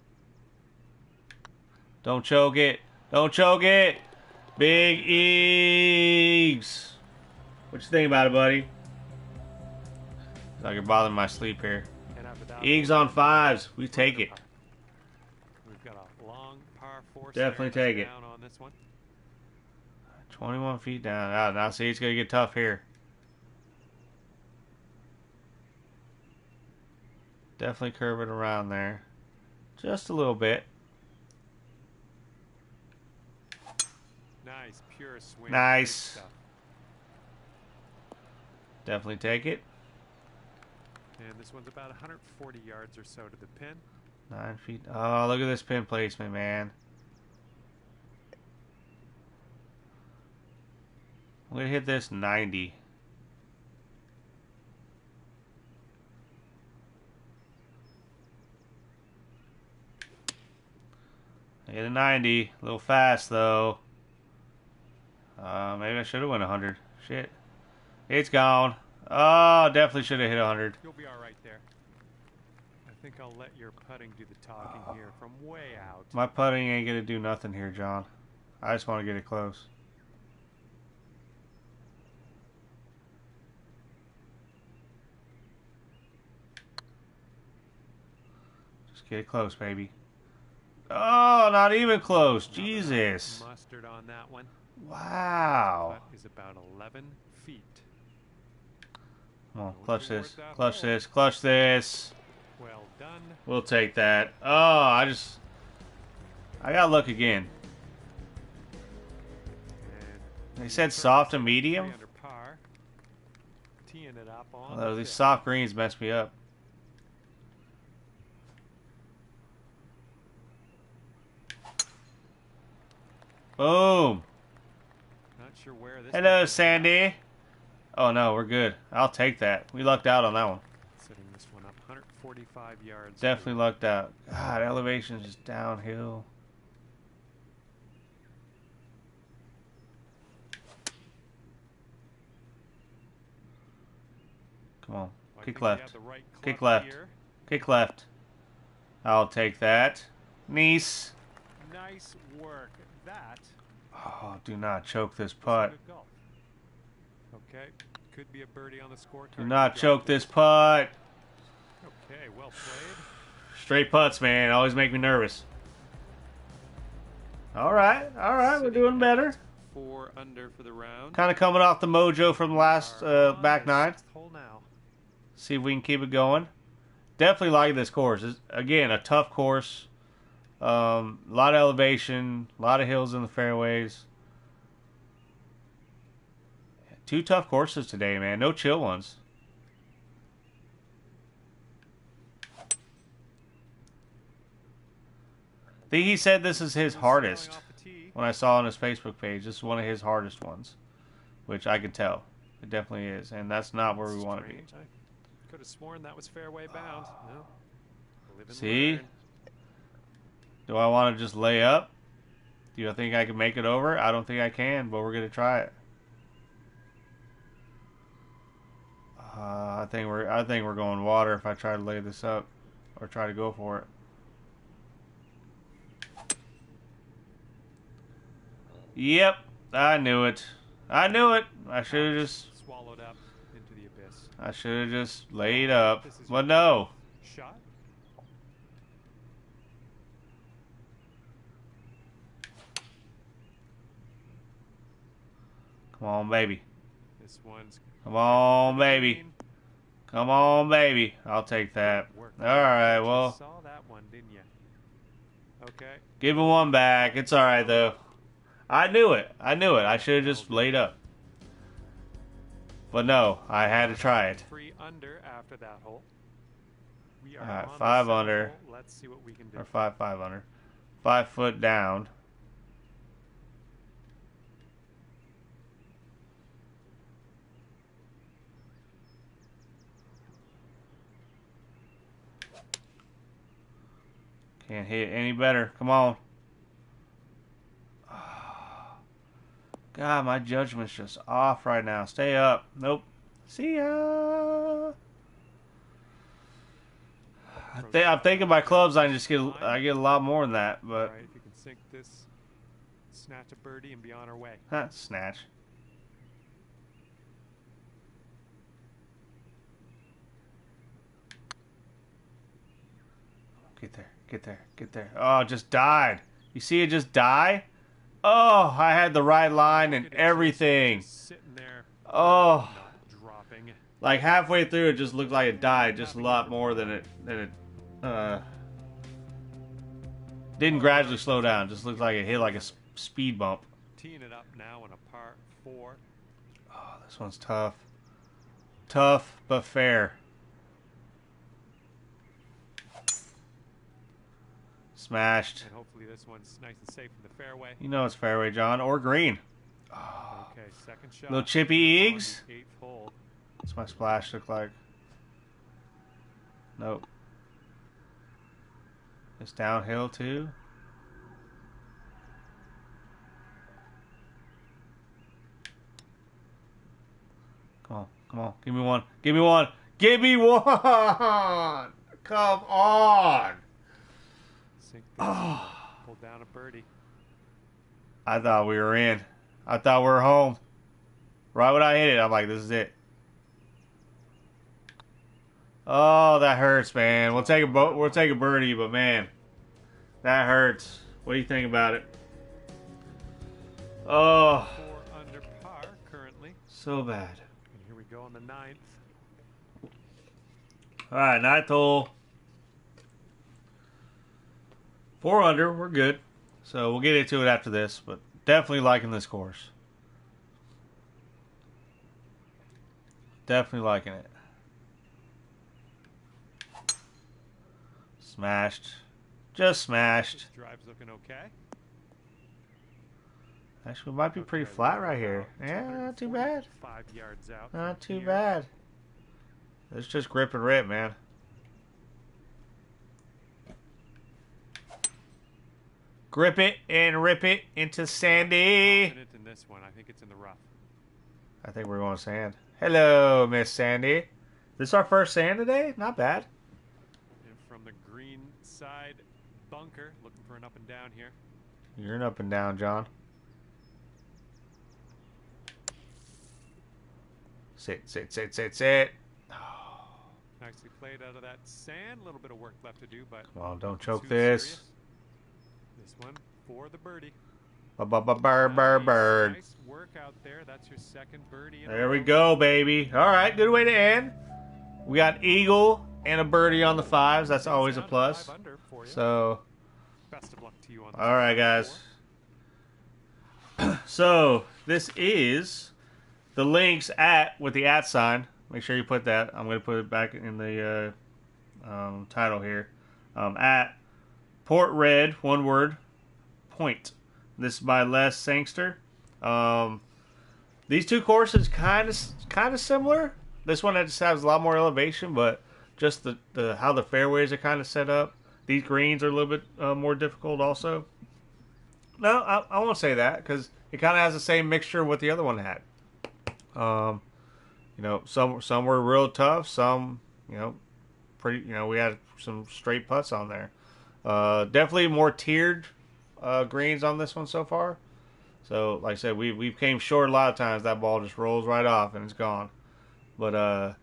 Don't choke it. Don't choke it. Big eags. What you think about it, buddy? It's like you're bothering my sleep here. Eags on fives. We take it. We've got a long par four. Definitely take it. On this one. twenty-one feet down. Ah, now see, it's gonna get tough here. Definitely curve it around there, just a little bit. Nice, pure swing. Nice. Definitely take it. And this one's about one hundred forty yards or so to the pin. Nine feet. Oh, look at this pin placement, man. I'm going to hit this ninety. I hit a ninety. A little fast, though. Uh, maybe I should have went one hundred. Shit. It's gone. Oh, definitely should have hit one hundred. You'll be all right there. I think I'll let your putting do the talking oh. here from way out. My putting ain't going to do nothing here, John. I just want to get it close. Just get it close, baby. Oh, not even close. Another Jesus. Mustard on that one. Wow. That is about eleven feet. Come on, clutch this, clutch this, clutch this. Well done. We'll take that. Oh, I just... I got luck again. They said soft to medium? Although these soft greens messed me up. Boom. Hello, Sandy. Oh no, we're good. I'll take that. We lucked out on that one. Setting this one up one hundred forty-five yards. Definitely lucked out. God, elevation is just downhill. Come on. Kick left. Kick left. Kick left. I'll take that. Nice. Nice work. That. Oh, do not choke this putt. Okay, could be a birdie on the scorecard. Do not choke this putt. Okay, well played. Straight putts, man, always make me nervous. All right, all right, we're doing better. Four under for the round. Kind of coming off the mojo from the last uh, back nine. See if we can keep it going. Definitely like this course. It's, again, a tough course. Um, a lot of elevation, a lot of hills in the fairways. Two tough courses today, man. No chill ones. I think he said this is his hardest. When I saw on his Facebook page, this is one of his hardest ones, which I could tell. It definitely is, and that's not where we want to be. I could have sworn that was fairway bound. No. See? Do I want to just lay up? Do I think I can make it over? I don't think I can, but we're going to try it. Uh, I think we're I think we're going water if I try to lay this up or try to go for it. Yep, I knew it. I knew it. I should have just swallowed up into the abyss. I should have just laid up. Well, no. Shot. Come on, baby. This one's Come on, baby. Come on, baby. I'll take that. All right, well. Saw that one, didn't you? Okay. Give him one back. It's all right, though. I knew it. I knew it. I should have just laid up. But no, I had to try it. Three under after that hole. We are all right, five under. Let's see what we can do. Or five, five under. Five foot down. Can't hit any better. Come on. Oh. God, my judgment's just off right now. Stay up. Nope. See ya. I think, I'm thinking by clubs I can just get I get a lot more than that, but. All right, if you can sink this, snatch a birdie and be on our way. Huh, snatch. Get there. Get there, get there. Oh, just died. You see it just die? Oh, I had the right line and everything. Oh. Like halfway through it just looked like it died just a lot more than it than it uh didn't gradually slow down. Just looked like it hit like a speed bump. Teeing it up now on a par four. Oh, this one's tough. Tough but fair. Smashed. And hopefully this one's nice and safe in the fairway. You know it's fairway, John, or green. Oh. Okay, second shot. Little chippy eags. What's my splash look like? Nope. It's downhill too. Come on, come on, give me one, give me one, give me one. Come on. Oh. Pulled down a birdie. I thought we were in. I thought we were home. Right when I hit it, I'm like, this is it. Oh, that hurts, man. We'll take a bo we'll take a birdie, but man, that hurts. What do you think about it? Oh, four under par currently. So bad. And here we go on the ninth. All right, ninth hole. Four under, we're good. So we'll get into it after this, but definitely liking this course. Definitely liking it. Smashed. Just smashed. Drive's looking okay. Actually, it might be pretty flat right here. Yeah, not too bad. Five yards out. Not too bad. It's just grip and rip, man. Grip it and rip it into Sandy. In this one. I think it's in the rough. I think we're going to sand. Hello, Miss Sandy. This is our first sand today? Not bad. And from the green side bunker, looking for an up and down here. You're an up and down, John. Sit, sit, sit, sit, sit. Oh. Nicely played out of that sand. A little bit of work left to do, but. Come on, don't choke this. Serious. This one for the birdie. Ba ba ba bird bird bird. Nice work out there. That's your second birdie. There we go, baby. All right, good way to end. We got eagle and a birdie on the fives. That's always a plus. So, best of luck to you on. All right, guys. So this is the links at with the at sign. Make sure you put that. I'm gonna put it back in the uh, um, title here. Um, at. Portred, one word, point. This is by Les Sangster. Um, these two courses kind of kind of similar. This one just has a lot more elevation, but just the, the how the fairways are kind of set up. These greens are a little bit uh, more difficult also. No, I, I won't say that because it kind of has the same mixture of what the other one had. Um, you know, some some were real tough, some you know pretty. You know, we had some straight putts on there. Uh, definitely more tiered uh, greens on this one so far. So, like I said, we we came short a lot of times. That ball just rolls right off and it's gone. But uh,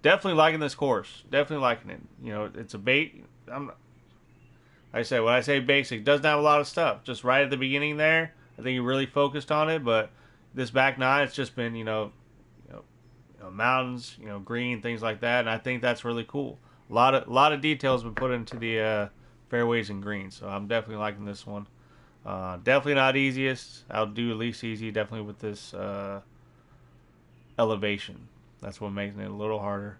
definitely liking this course. Definitely liking it. You know, it's a bait. I'm, like I said, when I say basic, doesn't have a lot of stuff. Just right at the beginning there, I think he really focused on it. But this back nine, it's just been you know, you know you know, mountains, you know, green, things like that. And I think that's really cool. A lot of, a lot of details been put into the uh, fairways and greens. So I'm definitely liking this one. Uh, definitely not easiest. I'll do least easy definitely with this uh, elevation. That's what makes it a little harder.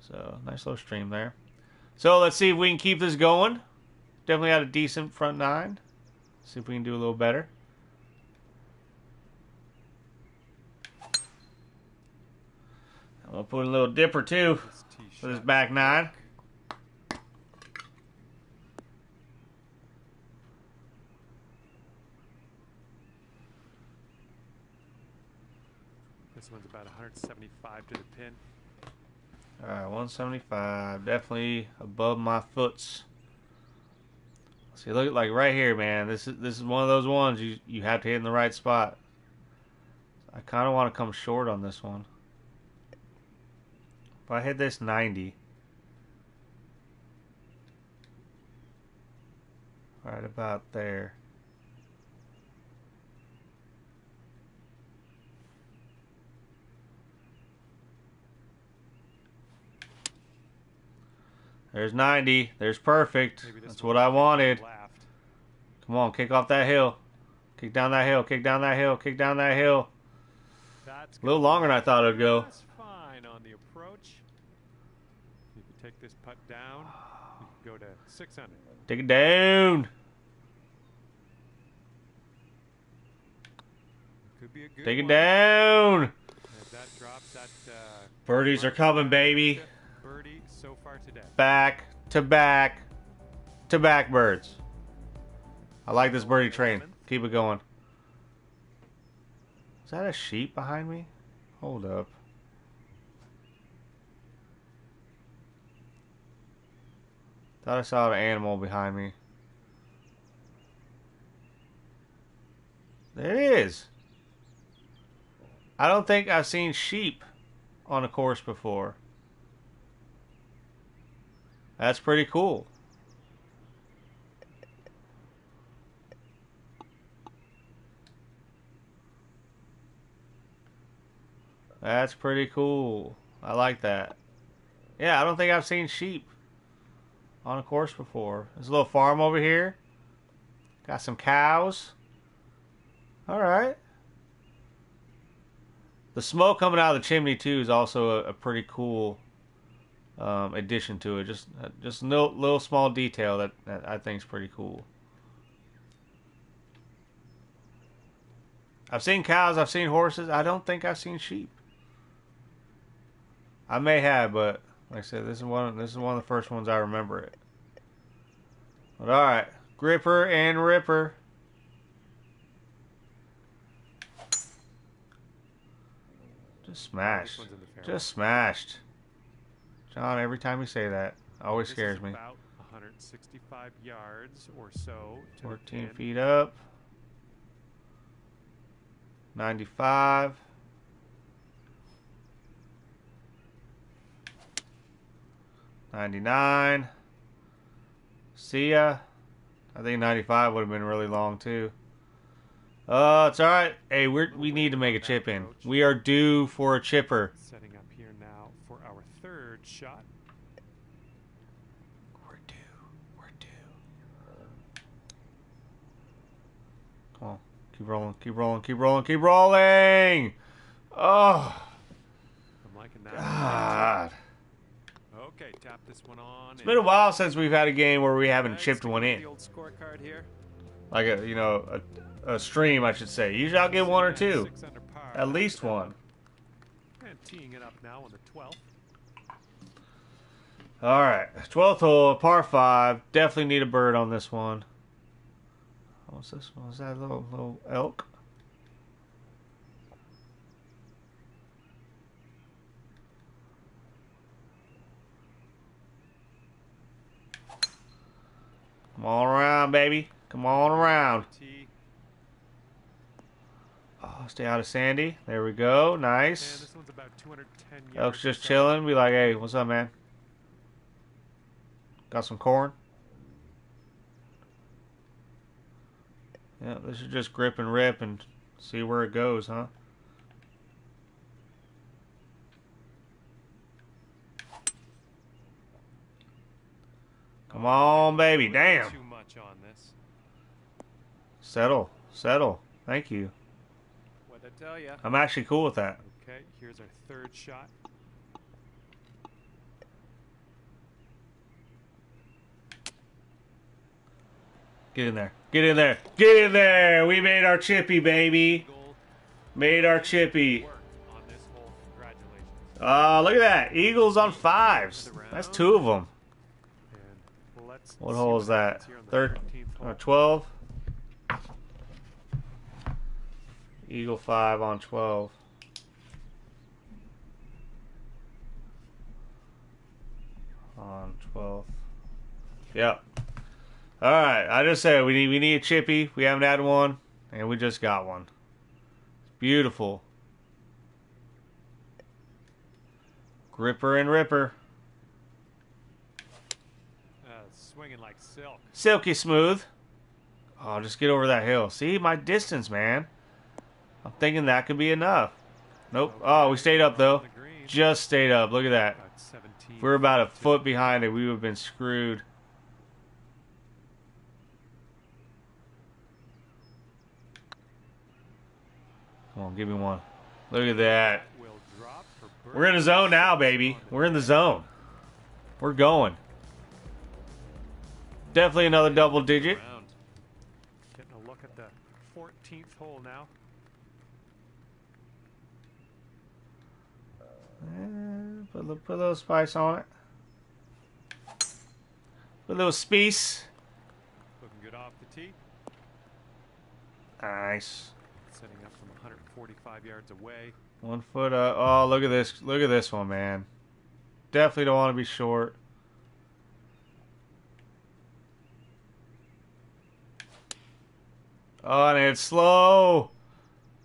So nice little stream there. So let's see if we can keep this going. Definitely had a decent front nine. See if we can do a little better. I'm gonna put a little dipper too for this back nine. This one's about one seventy-five to the pin. All right, one seventy-five, definitely above my foots. See, look, like right here, man. This is this is one of those ones you you have to hit in the right spot. I kind of want to come short on this one. If I hit this ninety, right about there. There's ninety. There's perfect. That's what I wanted. Come on, kick off that hill. Kick down that hill. Kick down that hill. Kick down that hill. A little longer than I thought it would go. That's fine on the approach. You can take this putt down. You can go to six hundred. Take it down. Could be a good take it down. That drops, that, uh, birdies are coming, baby. Birdie so far today. Back to back to back birds. I like this birdie train. Keep it going. Is that a sheep behind me? Hold up. Thought I saw an animal behind me. There it is. I don't think I've seen sheep on a course before. That's pretty cool. That's pretty cool. I like that. Yeah, I don't think I've seen sheep on a course before. There's a little farm over here. Got some cows. All right. The smoke coming out of the chimney too is also a, a pretty cool Um, addition to it, just just no little small detail that, that I think is pretty cool. I've seen cows, I've seen horses. I don't think I've seen sheep. I may have, but like I said, this is one this is one of the first ones I remember it. But all right, gripper and ripper. Just smashed. Just smashed. John, every time you say that, always this scares me. About one sixty-five yards or so. To fourteen feet up. ninety-five. ninety-nine. See ya. I think ninety-five would have been really long too. Uh, it's all right. Hey, we we need to make a chip in. We are due for a chipper. Setting up here now for our third shot. We're due. We're due. Come on, keep rolling, keep rolling, keep rolling, keep rolling. Oh, I'm liking that. God. Okay, tap this one on. It's been a while since we've had a game where we haven't chipped one in. Like a, you know, a, a stream, I should say. Usually I'll get one or two, at least one. And teeing it up now on the twelfth. All right, twelfth hole, par five. Definitely need a bird on this one. What's this one? Is that a little little elk? Come on around, baby. Come on around. Oh, stay out of Sandy. There we go. Nice. Elk's just chilling. Be like, hey, what's up, man? Got some corn. Yeah, this is just grip and rip and see where it goes, huh? Come on, baby. Damn. Too much on this. Settle. Settle. Thank you. What I tell ya. I'm actually cool with that. Okay, here's our third shot. Get in there. Get in there. Get in there. We made our chippy, baby. Made our chippy. Uh, look at that. Eagles on fives. That's two of them. What hole is that? thirteen or twelve? Eagle five on twelve. On twelve. Yep. All right, I just said we need we need a chippy. We haven't had one, and we just got one. It's beautiful. Gripper and ripper. Uh, swinging like silk. Silky smooth. Oh, just get over that hill. See my distance, man. I'm thinking that could be enough. Nope. Oh, we stayed up though. Just stayed up. Look at that. If we were about a foot behind it, we would have been screwed. Come on, give me one. Look at that. We're in the zone now, baby. We're in the zone. We're going. Definitely another double digit. Getting a look at the fourteenth hole now. And put a little, put a little spice on it. Put a little spice. Looking good off the tee. Nice. Setting up from one hundred forty-five yards away. One foot up. Oh, look at this. Look at this one, man. Definitely don't want to be short. Oh, and it's slow.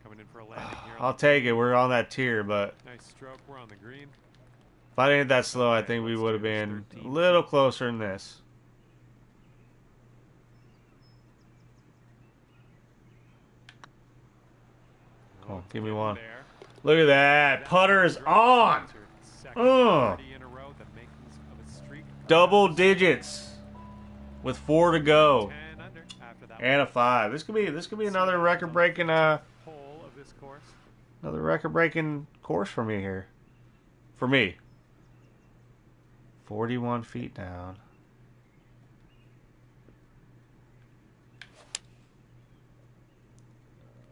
Coming in for a landing here. I'll take it. We're on that tier, but nice stroke. We're on the green. If I didn't hit that slow, I think we would have been a little closer than this. Oh, give me one. Look at that. Putter is on. Ugh. Double digits with four to go. And a five. This could be this could be another record breaking uh another record breaking course for me here. For me. forty-one feet down.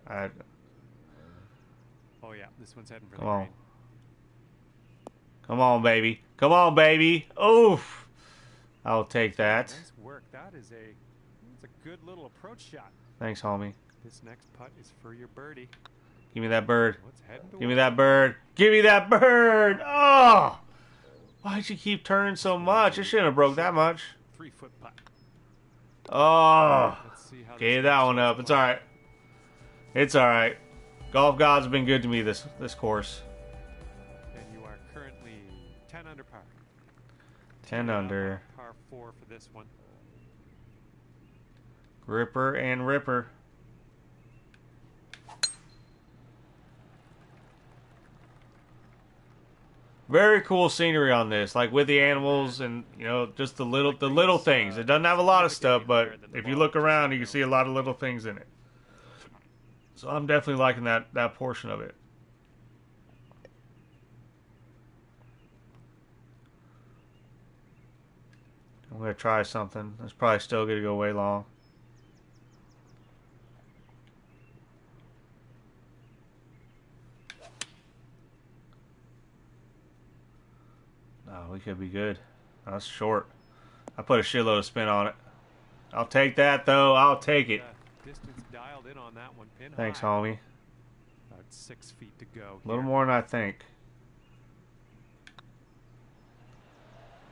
I Oh, yeah, this one's heading for the green. Come on, baby. Come on, baby. Oof. I'll take that. Nice work. That is a, that's a good little approach shot. Thanks, homie. This next putt is for your birdie. Give me that bird. Give me that bird. Give me that bird. Oh. Why'd you keep turning so much? It shouldn't have broke that much. Three foot putt. Oh. Gave that one up. It's all right. It's all right. Golf God's been good to me this this course. And you are currently ten under par. Ten, ten under. Par four for this one. Ripper and ripper. Very cool scenery on this, like with the animals and you know just the little the little things. It doesn't have a lot of stuff, but if you look around, you can see a lot of little things in it. So I'm definitely liking that, that portion of it. I'm going to try something. That's probably still going to go way long. No, we could be good. That's short. I put a shitload of spin on it. I'll take that, though. I'll take it. Distance dialed in on that one. Pin Thanks, high. Homie. About six feet to go. A little more than I think.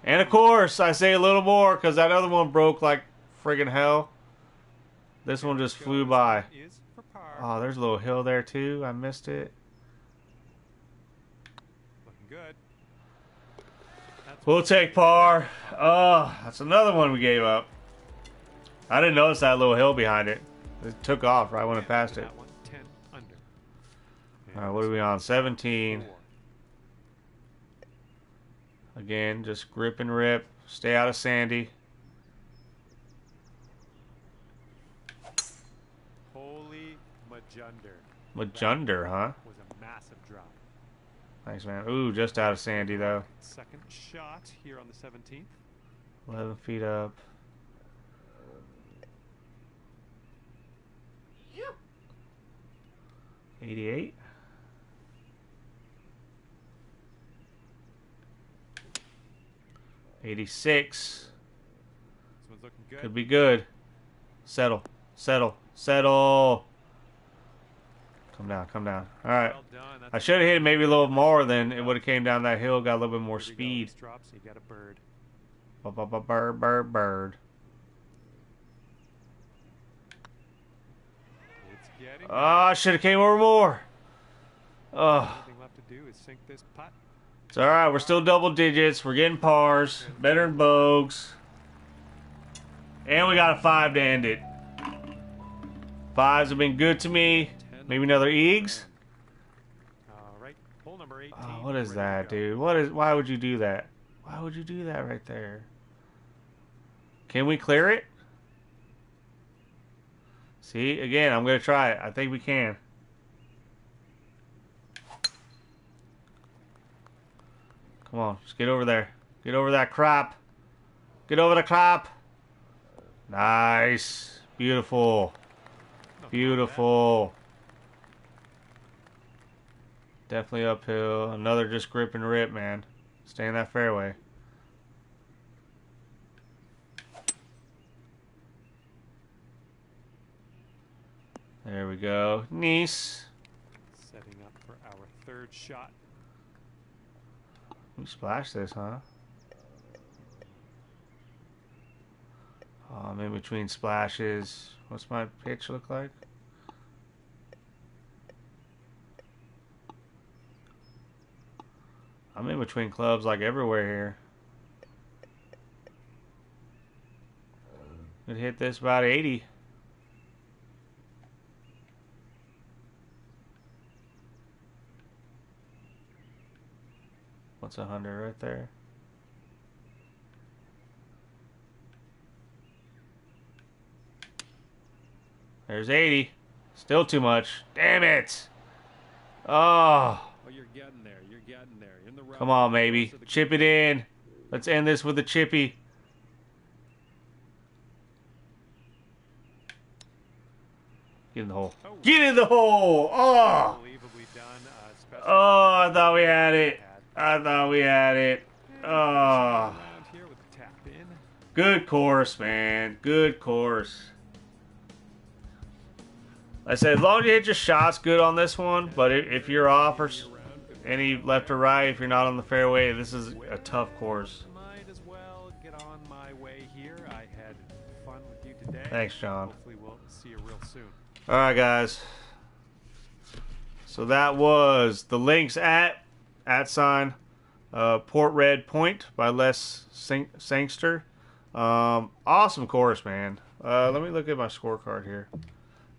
And of course, I say a little more because that other one broke like friggin' hell. This one just flew by. Oh, there's a little hill there too. I missed it. Looking good. We'll take par. Oh, that's another one we gave up. I didn't notice that little hill behind it. It took off right when it passed it. Alright, what are we on? seventeen. Again, just grip and rip. Stay out of Sandy. Majunder. Majunder, huh? Was a massive drop. Thanks, man. Ooh, just out of Sandy, though. Second shot here on the seventeenth. eleven feet up. eighty-eight. eighty-six. This one's looking good. Could be good. Settle. Settle. Settle. Come down. Come down. All right. Well, I should have hit maybe a little more than it would have came down that hill. Got a little bit more speed. Drops, you got a bird. Bird, bird, bird. Oh, I should have came over more. Oh. It's all right. We're still double digits. We're getting pars. Better than bogues. And we got a five to end it. Fives have been good to me. Maybe another eags. All right. Hole number eighteen. Oh, what is that, dude? What is? Why would you do that? Why would you do that right there? Can we clear it? See, again, I'm going to try it. I think we can. Come on, just get over there. Get over that crop. Get over the crop. Nice. Beautiful. Beautiful. Definitely uphill. Another just grip and rip, man. Stay in that fairway. There we go. Nice. Setting up for our third shot. We splashed this, huh? Um, in between splashes. What's my pitch look like? I'm in between clubs like everywhere here. Could hit this about eighty. What's a hundred right there? There's eighty. Still too much. Damn it! Oh. Oh, you're getting there. You're getting there. In the rough. Come on, baby. Chip it in. Let's end this with a chippy. Get in the hole. Get in the hole! Oh! Oh, I thought we had it. I thought we had it. Oh. Good course, man. Good course. Like I said, as long as you hit your shots good on this one, but if you're off or any left or right, if you're not on the fairway, this is a tough course. Might as well get on my way here. I had fun with you today. Thanks, John. Hopefully we'll see you real soon. All right, guys. So that was The Links at At sign, uh, Portred Point by Les Sangster. Um, awesome course, man. Uh, let me look at my scorecard here.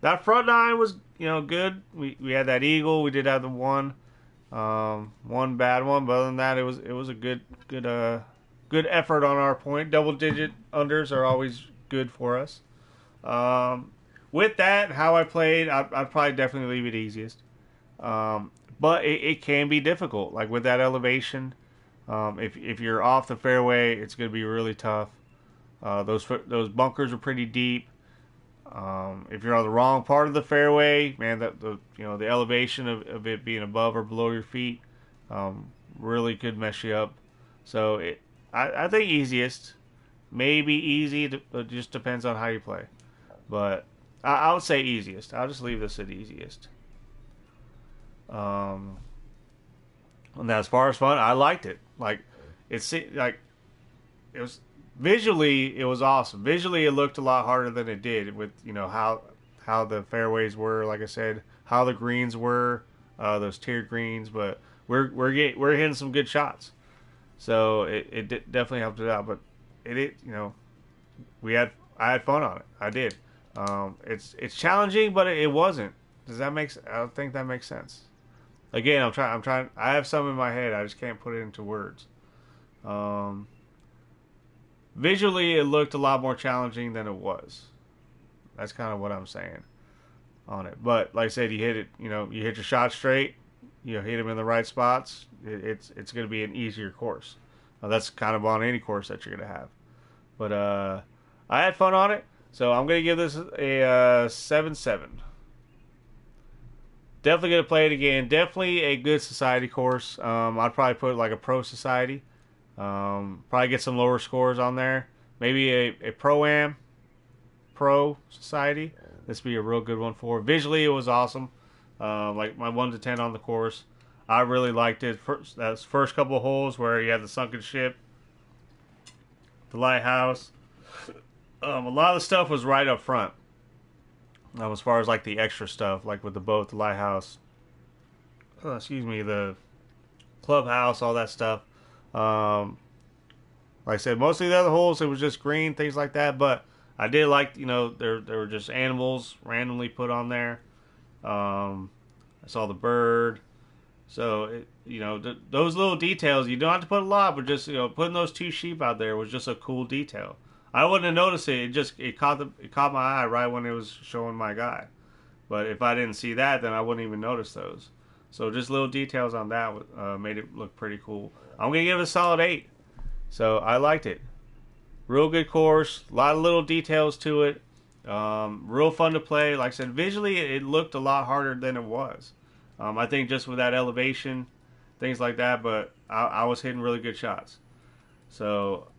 That front nine was, you know, good. We we had that eagle. We did have the one, um, one bad one. But other than that, it was it was a good good uh good effort on our point. Double digit unders are always good for us. Um, with that, how I played, I, I'd probably definitely leave it easiest. Um. But it, it can be difficult, like with that elevation. Um, if if you're off the fairway, it's going to be really tough. Uh, those those bunkers are pretty deep. Um, if you're on the wrong part of the fairway, man, that the you know the elevation of, of it being above or below your feet um, really could mess you up. So it, I, I think easiest, maybe easy, to, it just depends on how you play. But I, I would say easiest. I'll just leave this at easiest. Um, and as far as fun, I liked it. Like, it's like it was visually, it was awesome. Visually, it looked a lot harder than it did with you know how how the fairways were. Like I said, how the greens were, uh, those tiered greens. But we're we're getting, we're hitting some good shots, so it it definitely helped it out. But it, it you know we had I had fun on it. I did. Um, it's it's challenging, but it, it wasn't. Does that make? I don't think that makes sense. Again, I'm trying. I'm trying. I have some in my head. I just can't put it into words. Um, visually, it looked a lot more challenging than it was. That's kind of what I'm saying. on it. But like I said, you hit it, you know, you hit your shot straight, you hit them in the right spots, it, it's it's going to be an easier course. Now, that's kind of on any course that you're going to have. But uh, I had fun on it, so I'm going to give this a seven seven. Uh, Definitely going to play it again. Definitely a good society course. Um, I'd probably put like a pro society. Um, probably get some lower scores on there. Maybe a, a pro-am, pro society. This would be a real good one for. Visually, it was awesome. Uh, like my one to ten on the course. I really liked it. First, those first couple of holes where you had the sunken ship, the lighthouse. Um, a lot of the stuff was right up front. Um, as far as like the extra stuff, like with the boat, the lighthouse, uh, excuse me, the clubhouse, all that stuff. Um, like I said, mostly the other holes, it was just green, things like that. But I did like, you know, there there were just animals randomly put on there. Um, I saw the bird. So, it, you know, th those little details, you don't have to put a lot, but just, you know, putting those two sheep out there was just a cool detail. I wouldn't have noticed it. It just it caught the it caught my eye right when it was showing my guy. But if I didn't see that, then I wouldn't even notice those. So just little details on that uh, made it look pretty cool. I'm gonna give it a solid eight. So I liked it. Real good course. A lot of little details to it. Um, real fun to play. Like I said, visually it looked a lot harder than it was. Um, I think just with that elevation, things like that. But I, I was hitting really good shots. So.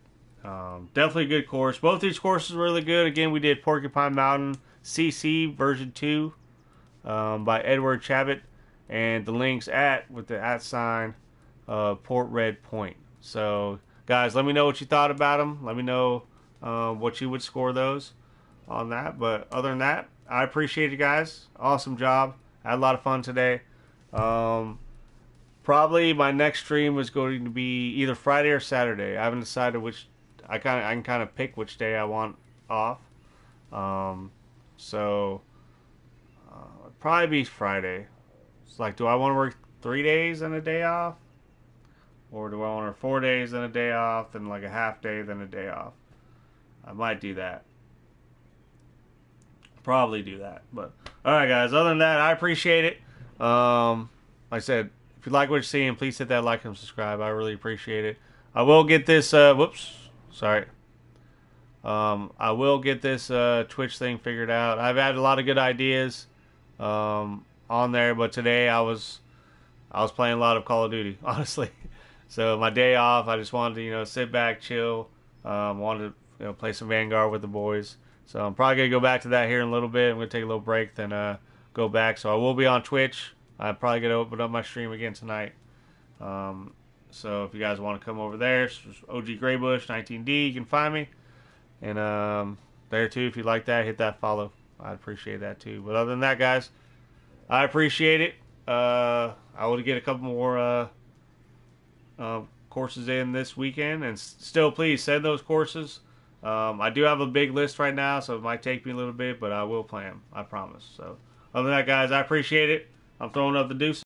Um, definitely a good course. Both these courses were really good. Again, we did Porcupine Mountain C C version two um, by Edward Chabot, and the links at with the at sign uh, Portred Point. So guys, let me know what you thought about them. Let me know uh, what you would score those on that. But other than that, I appreciate you guys. Awesome job. I had a lot of fun today. Um, probably my next stream is going to be either Friday or Saturday. I haven't decided which. I kind of I can kind of pick which day I want off, um, so uh, it'd probably be Friday. It's like, do I want to work three days and a day off, or do I want to work four days and a day off, then like a half day then a day off? I might do that. Probably do that. But all right, guys. Other than that, I appreciate it. Um, like I said, if you like what you're seeing, please hit that like and subscribe. I really appreciate it. I will get this. Uh, whoops. Sorry. Um, I will get this uh, Twitch thing figured out. I've had a lot of good ideas um, on there, but today I was I was playing a lot of Call of Duty, honestly. So my day off, I just wanted to, you know, sit back, chill. Um, wanted to, you know, play some Vanguard with the boys. So I'm probably gonna go back to that here in a little bit. I'm gonna take a little break, then uh, go back. So I will be on Twitch. I'm probably gonna open up my stream again tonight. Um, So if you guys want to come over there, it's O G Greybush nineteen D, you can find me. And um, there too, if you like that, hit that follow. I'd appreciate that too. But other than that, guys, I appreciate it. Uh, I will get a couple more uh, uh, courses in this weekend. And still, please send those courses. Um, I do have a big list right now, so it might take me a little bit, but I will play them. I promise. So other than that, guys, I appreciate it. I'm throwing up the deuces.